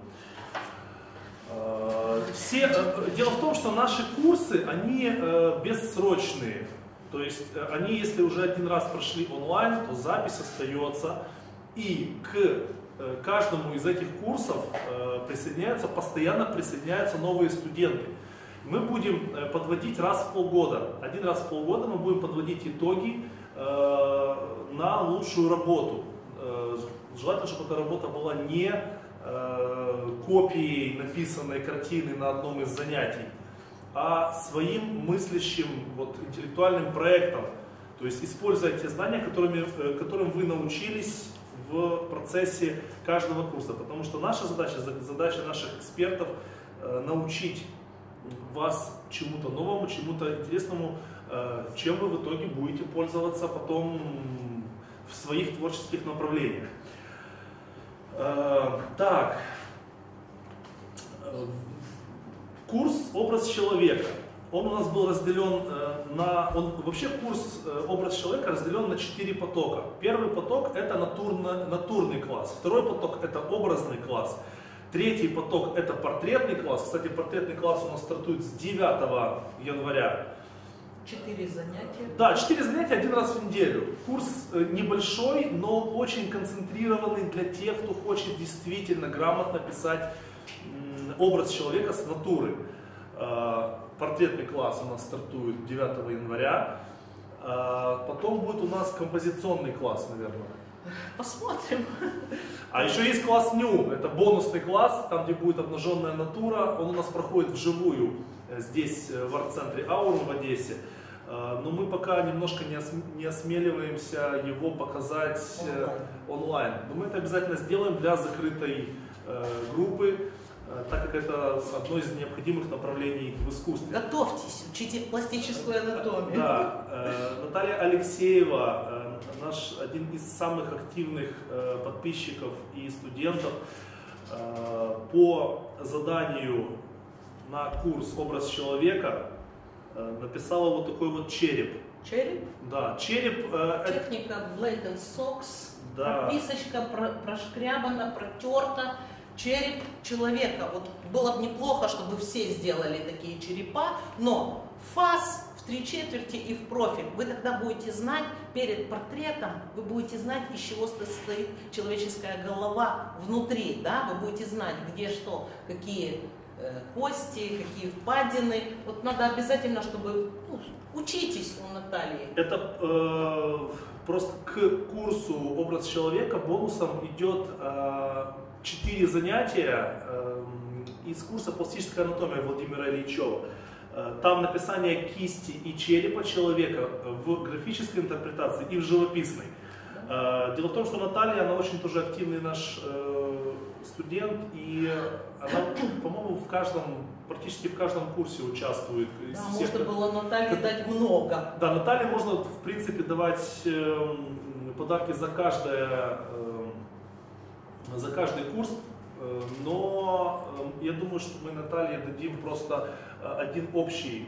Все, дело в том, что наши курсы, они бессрочные, то есть они, если уже один раз прошли онлайн, то запись остается, и к каждому из этих курсов присоединяются, постоянно присоединяются новые студенты. Мы будем подводить раз в полгода, один раз в полгода мы будем подводить итоги на лучшую работу, желательно, чтобы эта работа была не копией написанной картины на одном из занятий, а своим мыслящим, вот, интеллектуальным проектом, То есть используя те знания, которыми, которым вы научились в процессе каждого курса. Потому что наша задача, задача наших экспертов научить вас чему-то новому, чему-то интересному, чем вы в итоге будете пользоваться потом в своих творческих направлениях. Так, курс «Образ человека». Он у нас был разделен на... Он, вообще курс «Образ человека» разделен на четыре потока. Первый поток – это натурно, натурный класс. Второй поток – это образный класс. Третий поток – это портретный класс. Кстати, портретный класс у нас стартует с девятого января. Четыре занятия? Да, четыре занятия один раз в неделю. Курс небольшой, но очень концентрированный для тех, кто хочет действительно грамотно писать образ человека с натуры. Портретный класс у нас стартует девятого января. Потом будет у нас композиционный класс, наверное. Посмотрим. А еще есть класс НЮ, это бонусный класс, там, где будет обнаженная натура. Он у нас проходит вживую, здесь, в арт-центре Аурум в Одессе. Но мы пока немножко не осмеливаемся его показать онлайн. Но мы это обязательно сделаем для закрытой группы, так как это одно из необходимых направлений в искусстве. Готовьтесь, учите пластическую анатомию. Да. Наталья Алексеева, наш один из самых активных подписчиков и студентов, по заданию на курс «Образ человека» написала вот такой вот череп. Череп? Да, череп. Техника Blade and Socks, да. Прописочка прошкрябана, протерта. Череп человека. Вот было бы неплохо, чтобы все сделали такие черепа, но фас в три четверти и в профиль. Вы тогда будете знать, перед портретом вы будете знать, из чего состоит человеческая голова внутри, да? Вы будете знать, где что, какие э, кости, какие впадины. Вот надо обязательно, чтобы... Ну, учитесь у Натальи. Это э, просто к курсу «Образ человека» бонусом идет... Э, четыре занятия э, из курса «Пластическая анатомия» Владимира Ильичева. Э, там написание кисти и черепа человека в графической интерпретации и в живописной. Э, дело в том, что Наталья, она очень тоже активный наш э, студент, и она, по-моему, в каждом, практически в каждом курсе участвует. Да, всех, можно было Наталье дать много. Да, Наталье можно, в принципе, давать э, подарки за каждое... Э, за каждый курс, но я думаю, что мы Наталье дадим просто один общий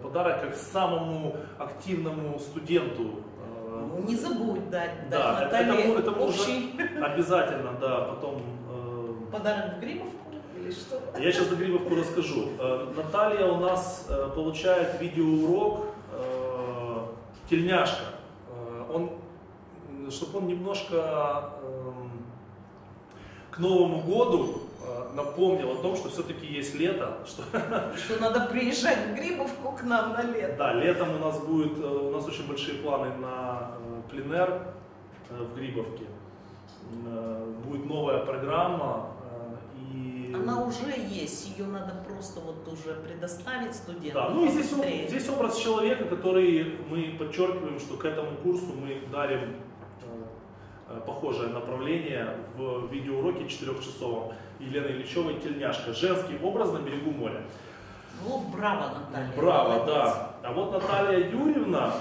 подарок как самому активному студенту. Ну, не забудь дать, да, дать Наталье это, это, это общий. Обязательно, да, потом... Подарок в Грибовку или что? Я сейчас за Грибовку расскажу. Наталья у нас получает видеоурок «Тельняшка». Он, чтобы он немножко... к Новому году напомнил о том, что все-таки есть лето. Что... что надо приезжать в Грибовку к нам на лето. Да, летом у нас будет, у нас очень большие планы на пленэр в Грибовке. Будет новая программа. И... Она уже есть, ее надо просто вот уже предоставить студентам. Да, ну и здесь, здесь образ человека, который мы подчеркиваем, что к этому курсу мы дарим похожее направление в видеоуроке четырехчасовом Елены Ильичевой «Тельняшка. Женский образ на берегу моря». Ну, браво, Наталья. Браво, молодец. Да. А вот Наталья Юрьевна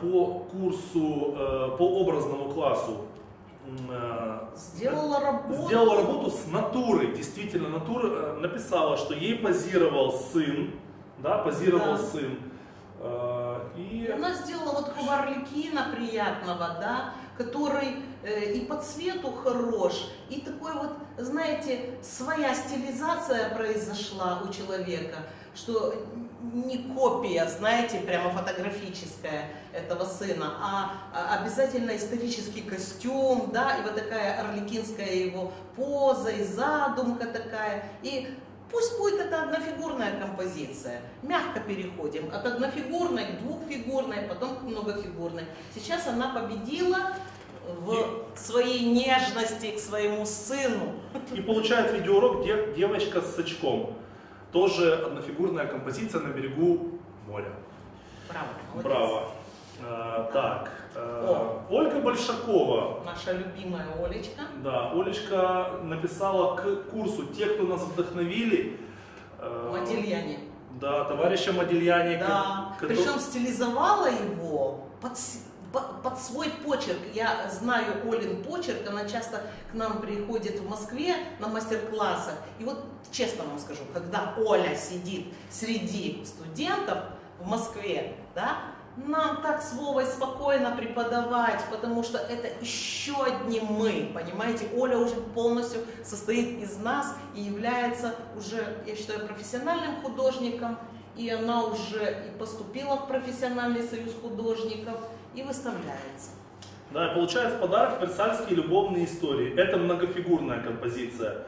по курсу, по образному классу сделала работу, сделала работу с натуры. Действительно, натура написала, что ей позировал сын, да, позировал да. сын. И... Она сделала вот такого орликина приятного, да, который э, и по цвету хорош, и такой вот, знаете, своя стилизация произошла у человека, что не копия, знаете, прямо фотографическая этого сына, а обязательно исторический костюм, да, и вот такая орликинская его поза, и задумка такая, и... Пусть будет это однофигурная композиция. Мягко переходим от однофигурной к двухфигурной, потом к многофигурной. Сейчас она победила в своей нежности к своему сыну. И получает видеоурок «Девочка с сачком». Тоже однофигурная композиция на берегу моря. Браво. Браво. А, так. О. Ольга Большакова. Наша любимая Олечка. Да, Олечка написала к курсу «Те, кто нас вдохновили». Модильяни. Да, товарища Модильяни. Да. Который... Причем стилизовала его под... под свой почерк. Я знаю Олин почерк, она часто к нам приходит в Москве на мастер-классах. И вот честно вам скажу, когда Оля сидит среди студентов в Москве, да, нам так с Вовой спокойно преподавать, потому что это еще одни мы, понимаете? Оля уже полностью состоит из нас и является уже, я считаю, профессиональным художником. И она уже и поступила в профессиональный союз художников и выставляется. Да, и получает в подарок «Версальские любовные истории». Это многофигурная композиция.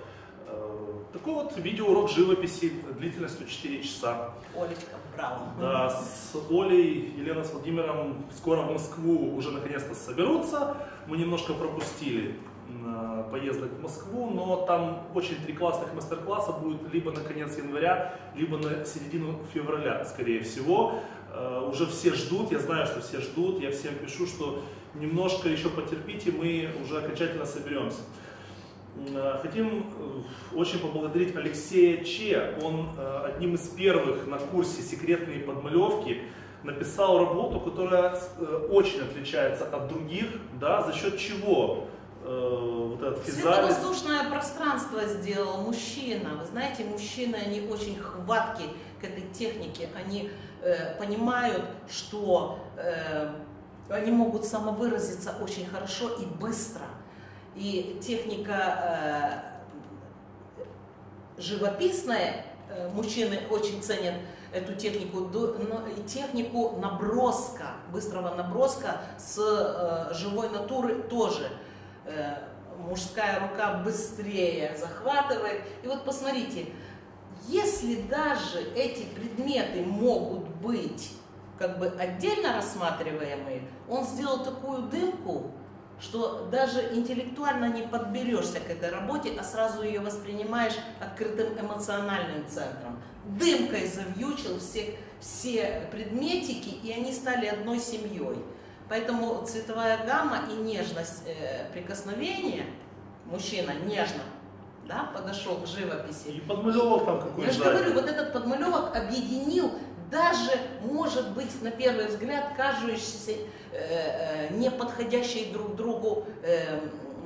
Такой вот видеоурок живописи длительностью четыре часа. Олечка, браво. Да, с Олей, Еленой, с Владимиром скоро в Москву уже наконец-то соберутся. Мы немножко пропустили поездок в Москву, но там очень три классных мастер-класса будет либо на конец января, либо на середину февраля, скорее всего. Уже все ждут, я знаю, что все ждут, я всем пишу, что немножко еще потерпите, мы уже окончательно соберемся. Хотим очень поблагодарить Алексея Че, он одним из первых на курсе «Секретные подмалевки» написал работу, которая очень отличается от других, да, за счет чего? Вот этот световоздушное пространство сделал мужчина. Вы знаете, мужчины, они очень хватки к этой технике. Они э, понимают, что э, они могут самовыразиться очень хорошо и быстро. И техника э, живописная, э, мужчины очень ценят эту технику, и технику наброска, быстрого наброска с э, живой натуры тоже. Мужская рука быстрее захватывает. И вот посмотрите, если даже эти предметы могут быть как бы отдельно рассматриваемые, он сделал такую дымку, что даже интеллектуально не подберешься к этой работе, а сразу ее воспринимаешь открытым эмоциональным центром. Дымкой завьючил все, все предметики, и они стали одной семьей. Поэтому цветовая гамма и нежность э, прикосновения, мужчина нежно, да, подошел к живописи. И подмалевок там какой-то. Я же говорю, вот этот подмалевок объединил даже, может быть, на первый взгляд, кажущиеся э, э, неподходящие друг другу э,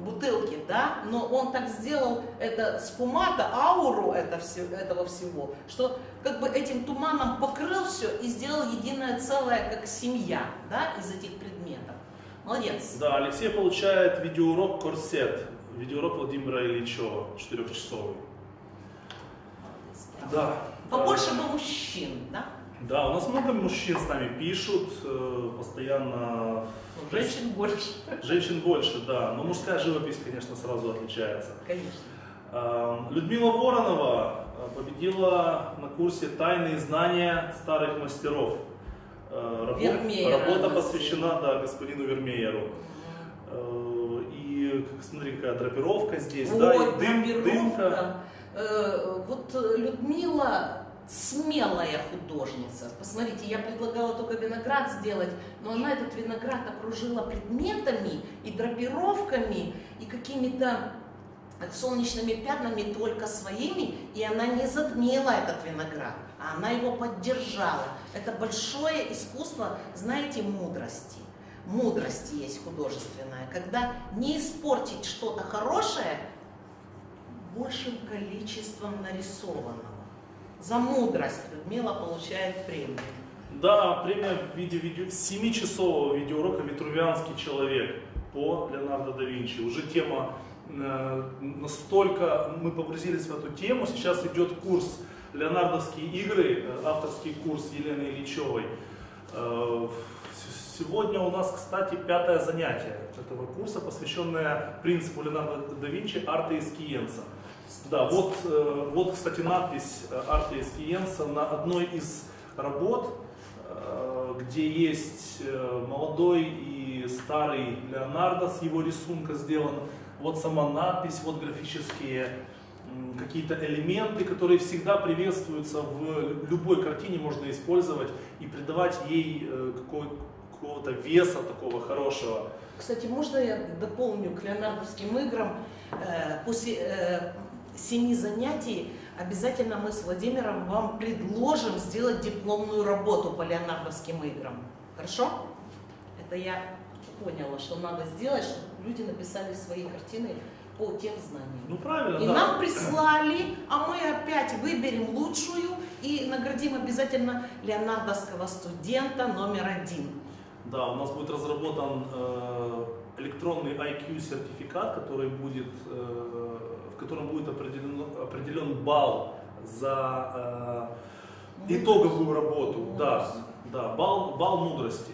бутылки, да, но он так сделал это сфумато, ауру это все, этого всего, что как бы этим туманом покрыл все и сделал единое целое, как семья, да, из этих предметов. Молодец. Да, Алексей получает видеоурок «Корсет», видеоурок Владимира Ильичева, четырехчасовый. Молодец, да. Побольше бы мужчин, да? Да, у нас много мужчин с нами пишут, постоянно... Женщин больше. Женщин больше, да. Но мужская живопись, конечно, сразу отличается. Конечно. Людмила Воронова победила на курсе «Тайные знания старых мастеров». Вермеер. Работа посвящена, да, господину Вермееру. И, смотри, какая драпировка здесь, вот, да, и дым, дымка. Вот Людмила... смелая художница. Посмотрите, я предлагала только виноград сделать, но она этот виноград окружила предметами и драпировками, и какими-то солнечными пятнами только своими, и она не затмила этот виноград, а она его поддержала. Это большое искусство, знаете, мудрости. Мудрость есть художественная, когда не испортить что-то хорошее большим количеством нарисованного. За мудрость Людмила получает премию. Да, премия в виде семичасового видеоурока «Витрувианский человек» по Леонардо да Винчи. Уже тема, э, настолько мы погрузились в эту тему. Сейчас идет курс «Леонардовские игры», э, авторский курс Елены Ильичевой. Э, сегодня у нас, кстати, пятое занятие этого курса, посвященное принципу Леонардо да Винчи «Арте эскиенса». Да, вот, вот, кстати, надпись «Арте эскиенса» на одной из работ, где есть молодой и старый Леонардо, с его рисунка сделан. Вот сама надпись, вот графические какие-то элементы, которые всегда приветствуются в любой картине, можно использовать и придавать ей какого-то веса такого хорошего. Кстати, можно я дополню к леонардовским играм? После семи занятий обязательно мы с Владимиром вам предложим сделать дипломную работу по леонардовским играм. Хорошо? Это я поняла, что надо сделать, чтобы люди написали свои картины по тем знаниям. Ну, правильно, и да. Нам прислали, а мы опять выберем лучшую и наградим обязательно леонардовского студента номер один. Да, у нас будет разработан э, электронный ай кью-сертификат, который будет, э, в котором будет определен, определен балл за э, итоговую работу. Мудрость. Да, да, балл, балл мудрости.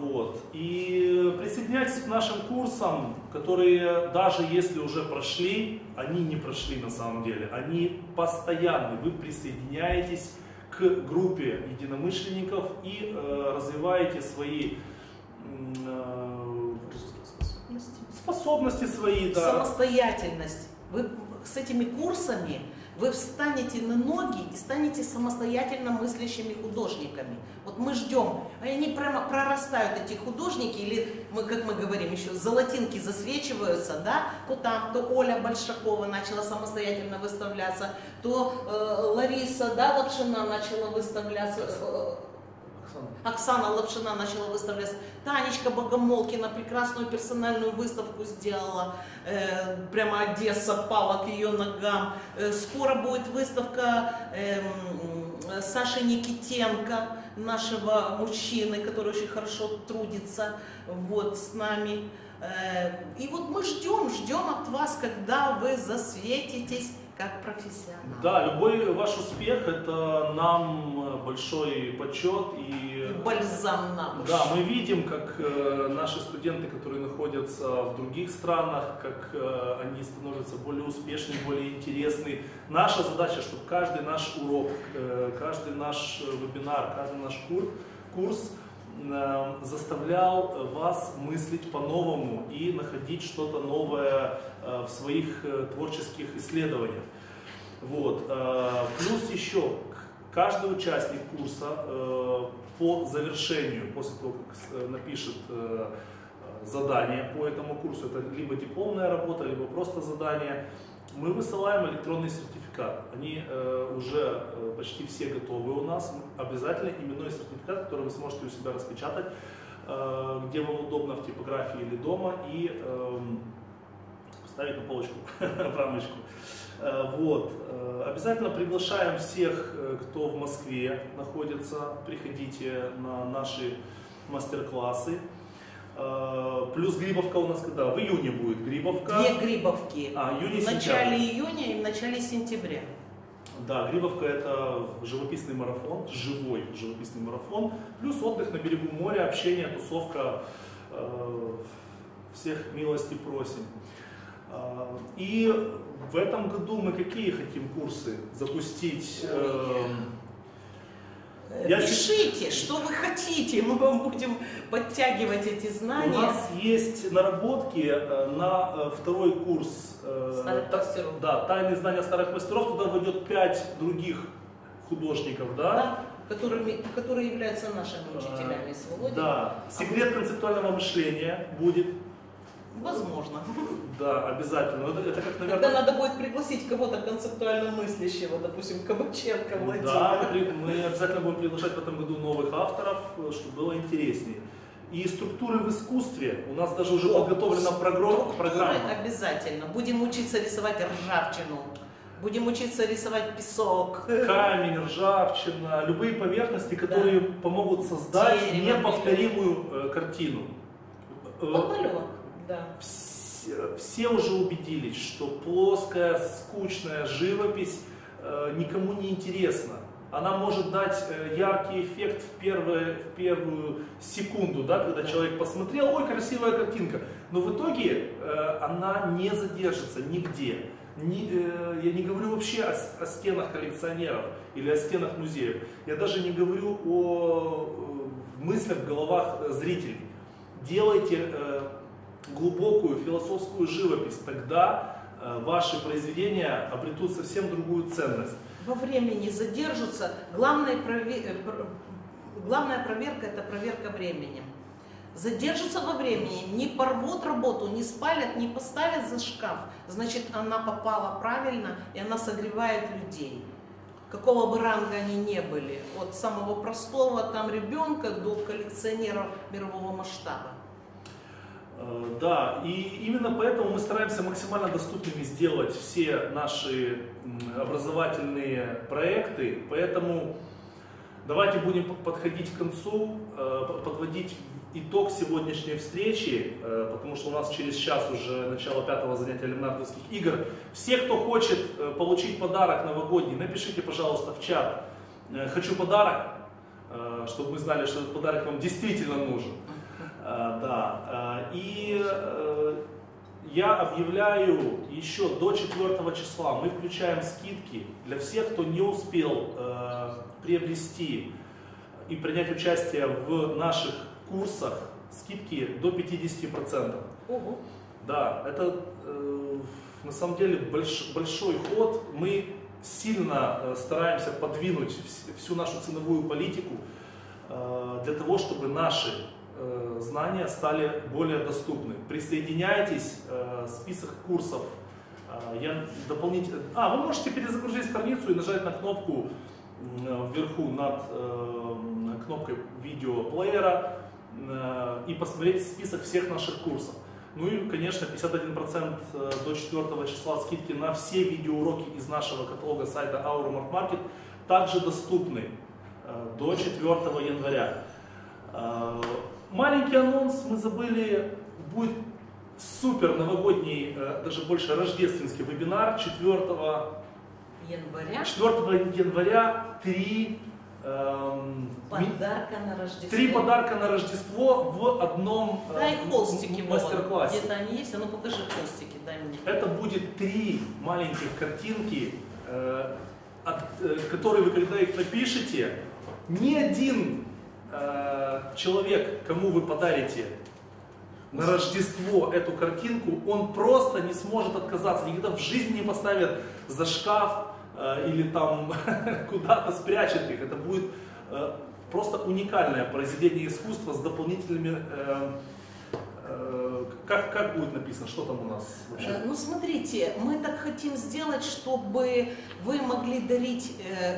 Вот. И присоединяйтесь к нашим курсам, которые даже если уже прошли, они не прошли на самом деле, они постоянны. Вы присоединяетесь к группе единомышленников и э, развиваете свои э, способности. способности свои, да. Самостоятельность. Вы с этими курсами вы встанете на ноги и станете самостоятельно мыслящими художниками. Вот мы ждем, они прямо прорастают, эти художники, или, мы, как мы говорим, еще золотинки засвечиваются, да, то там, то Оля Большакова начала самостоятельно выставляться, то э, Лариса, да, Лапшина начала выставляться. Э, Оксана Лапшина начала выставляться, Танечка Богомолкина прекрасную персональную выставку сделала, э, прямо Одесса пала к ее ногам. Э, скоро будет выставка э, Саши Никитенко, нашего мужчины, который очень хорошо трудится вот, с нами. Э, и вот мы ждем, ждем от вас, когда вы засветитесь как профессионал. Да, любой ваш успех — это нам большой почет и, и бальзам на душу. Да, мы видим, как э, наши студенты, которые находятся в других странах, как э, они становятся более успешны, более интересны. Наша задача, чтобы каждый наш урок, э, каждый наш вебинар, каждый наш курс, курс э, заставлял вас мыслить по-новому и находить что-то новое в своих творческих исследованиях. Вот. Плюс еще каждый участник курса по завершению, после того, как напишет задание по этому курсу, это либо дипломная работа, либо просто задание, мы высылаем электронный сертификат. Они уже почти все готовы у нас. Обязательно именной сертификат, который вы сможете у себя распечатать, где вам удобно, в типографии или дома, и ставить на полочку, в рамочку. Вот. Обязательно приглашаем всех, кто в Москве находится, приходите на наши мастер-классы. Плюс Грибовка у нас когда? В июне будет Грибовка. Две Грибовки. А, июня, в начале июня и в начале сентября. Да, Грибовка — это живописный марафон, живой живописный марафон. Плюс отдых на берегу моря, общение, тусовка. Всех милости просим. И в этом году мы какие хотим курсы запустить? Я... Пишите, что вы хотите, мы вам будем подтягивать эти знания. У нас есть наработки на второй курс старых мастеров. Да, «Тайные знания старых мастеров». Туда войдет пять других художников, да? Да. Которыми, которые являются нашими учителями с Володей. Да, секрет концептуального мышления будет. Возможно. Да, обязательно. Это, это как, наверное... Тогда надо будет пригласить кого-то концептуально мыслящего, допустим, Кабаченко, Владимира. Да, мы обязательно будем приглашать в этом году новых авторов, чтобы было интереснее. И структуры в искусстве. У нас даже уже О, подготовлена программа. Структуры обязательно. Будем учиться рисовать ржавчину. Будем учиться рисовать песок, камень, ржавчина, любые поверхности, которые да. помогут создать Дерево, неповторимую э, картину. Подмалевок. Да. Все, все уже убедились, что плоская, скучная живопись э, никому не интересна. Она может дать э, яркий эффект в, первые, в первую секунду, да, когда да. человек посмотрел, ой, красивая картинка. Но в итоге э, она не задержится нигде. Не, э, я не говорю вообще о, о стенах коллекционеров или о стенах музеев. Я даже не говорю о э, мыслях в головах зрителей. Делайте... Э, глубокую философскую живопись, тогда ваши произведения обретут совсем другую ценность. Во времени задержатся. Главная, провер... Главная проверка – это проверка времени. Задержатся во времени, не порвут работу, не спалят, не поставят за шкаф. Значит, она попала правильно, и она согревает людей. Какого бы ранга они ни были. От самого простого там ребенка до коллекционера мирового масштаба. Да, и именно поэтому мы стараемся максимально доступными сделать все наши образовательные проекты. Поэтому давайте будем подходить к концу, подводить итог сегодняшней встречи, потому что у нас через час уже начало пятого занятия леонардовских игр. Все, кто хочет получить подарок новогодний, напишите, пожалуйста, в чат «Хочу подарок», чтобы мы знали, что этот подарок вам действительно нужен. Да. И я объявляю еще до четвёртого числа, мы включаем скидки для всех, кто не успел приобрести и принять участие в наших курсах, скидки до пятидесяти процентов. Ого. Да, это на самом деле больш, большой ход. Мы сильно стараемся подвинуть всю нашу ценовую политику для того, чтобы наши знания стали более доступны. Присоединяйтесь, список курсов. Я дополнительно... А, вы можете перезагрузить страницу и нажать на кнопку вверху над кнопкой видеоплеера и посмотреть список всех наших курсов. Ну и, конечно, пятьдесят один процент до четвёртого числа скидки на все видеоуроки из нашего каталога сайта Aurum Art Market также доступны до четвёртого января. Маленький анонс, мы забыли, будет супер новогодний, даже больше рождественский вебинар четвёртого января. четвёртого января три подарка на Рождество. Три подарка на Рождество в одном мастер-классе. Где-то они есть, а ну покажи холстики, дай мне. Это будет три маленьких картинки, которые вы, когда их напишете, ни один человек, кому вы подарите на Рождество эту картинку, он просто не сможет отказаться, никогда в жизни не поставят за шкаф или там куда-то спрячет их. Это будет просто уникальное произведение искусства с дополнительными... Как, как будет написано, что там у нас вообще? Ну смотрите, мы так хотим сделать, чтобы вы могли дарить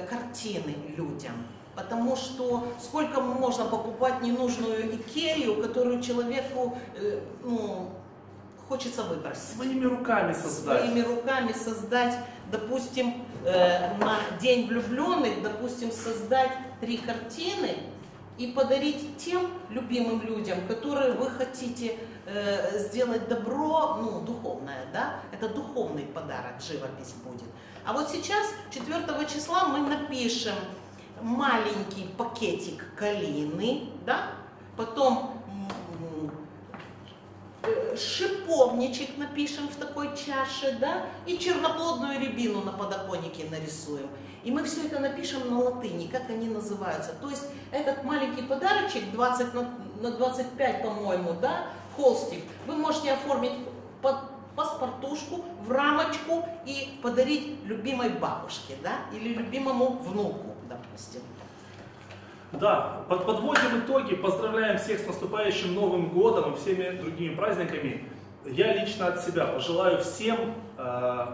картины людям. Потому что сколько можно покупать ненужную Икею, которую человеку э, ну, хочется выбросить. Своими руками создать. Своими руками создать, допустим, э, на День влюбленных, допустим, создать три картины и подарить тем любимым людям, которые вы хотите э, сделать добро, ну, духовное, да? Это духовный подарок, живопись будет. А вот сейчас, четвёртого числа, мы напишем маленький пакетик калины, да? Потом шиповничек напишем в такой чаше, да? И черноплодную рябину на подоконнике нарисуем. И мы все это напишем на латыни, как они называются. То есть этот маленький подарочек, двадцать на двадцать пять, по-моему, да, холстик, вы можете оформить под паспортушку, в рамочку и подарить любимой бабушке, да? Или любимому внуку. Да, под, подводим итоги, поздравляем всех с наступающим Новым годом и всеми другими праздниками. Я лично от себя пожелаю всем э,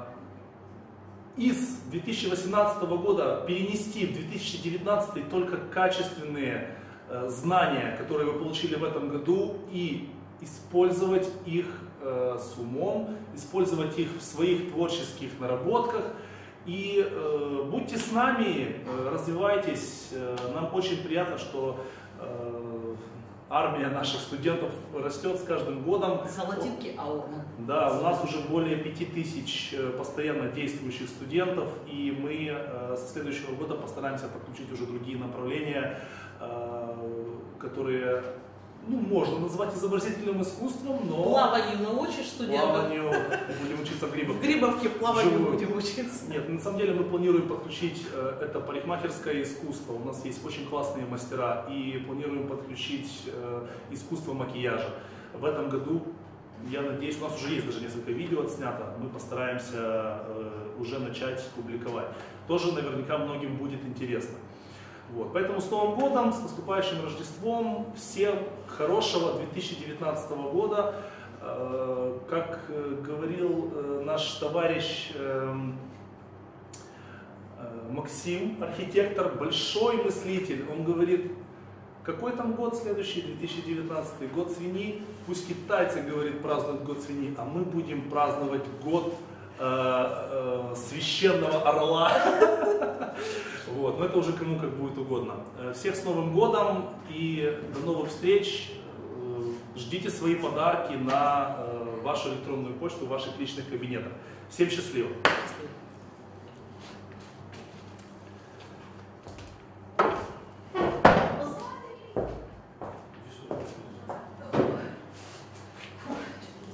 из две тысячи восемнадцатого года перенести в две тысячи девятнадцатый только качественные э, знания, которые вы получили в этом году, и использовать их э, с умом, использовать их в своих творческих наработках. И э, будьте с нами, э, развивайтесь. Э, нам очень приятно, что э, армия наших студентов растет с каждым годом. Золотинки Аурум. Да, у нас уже более пяти тысяч постоянно действующих студентов, и мы э, со следующего года постараемся подключить уже другие направления, э, которые... Ну, можно назвать изобразительным искусством, но... Плаванию научишь студентов? Плаванию будем учиться в Грибовке. В Грибовке плаванию будем учиться. Нет, на самом деле мы планируем подключить это парикмахерское искусство. У нас есть очень классные мастера. И планируем подключить искусство макияжа. В этом году Я надеюсь, у нас уже есть даже несколько видео отснято, мы постараемся уже начать публиковать. Тоже наверняка многим будет интересно. Вот. Поэтому с Новым годом, с наступающим Рождеством, всем хорошего две тысячи девятнадцатого года. Как говорил наш товарищ Максим, архитектор, большой мыслитель, он говорит, какой там год следующий, две тысячи девятнадцатый, год свиньи, пусть китайцы, говорит, празднуют год свиньи, а мы будем праздновать год э, э, священного орла. Вот, но это уже кому как будет угодно. Всех с Новым годом и до новых встреч. Ждите свои подарки на вашу электронную почту в ваших личных кабинетах. Всем счастливо!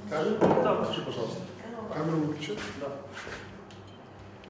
Скажи, да, включи, пожалуйста. Камеру выключить? Да.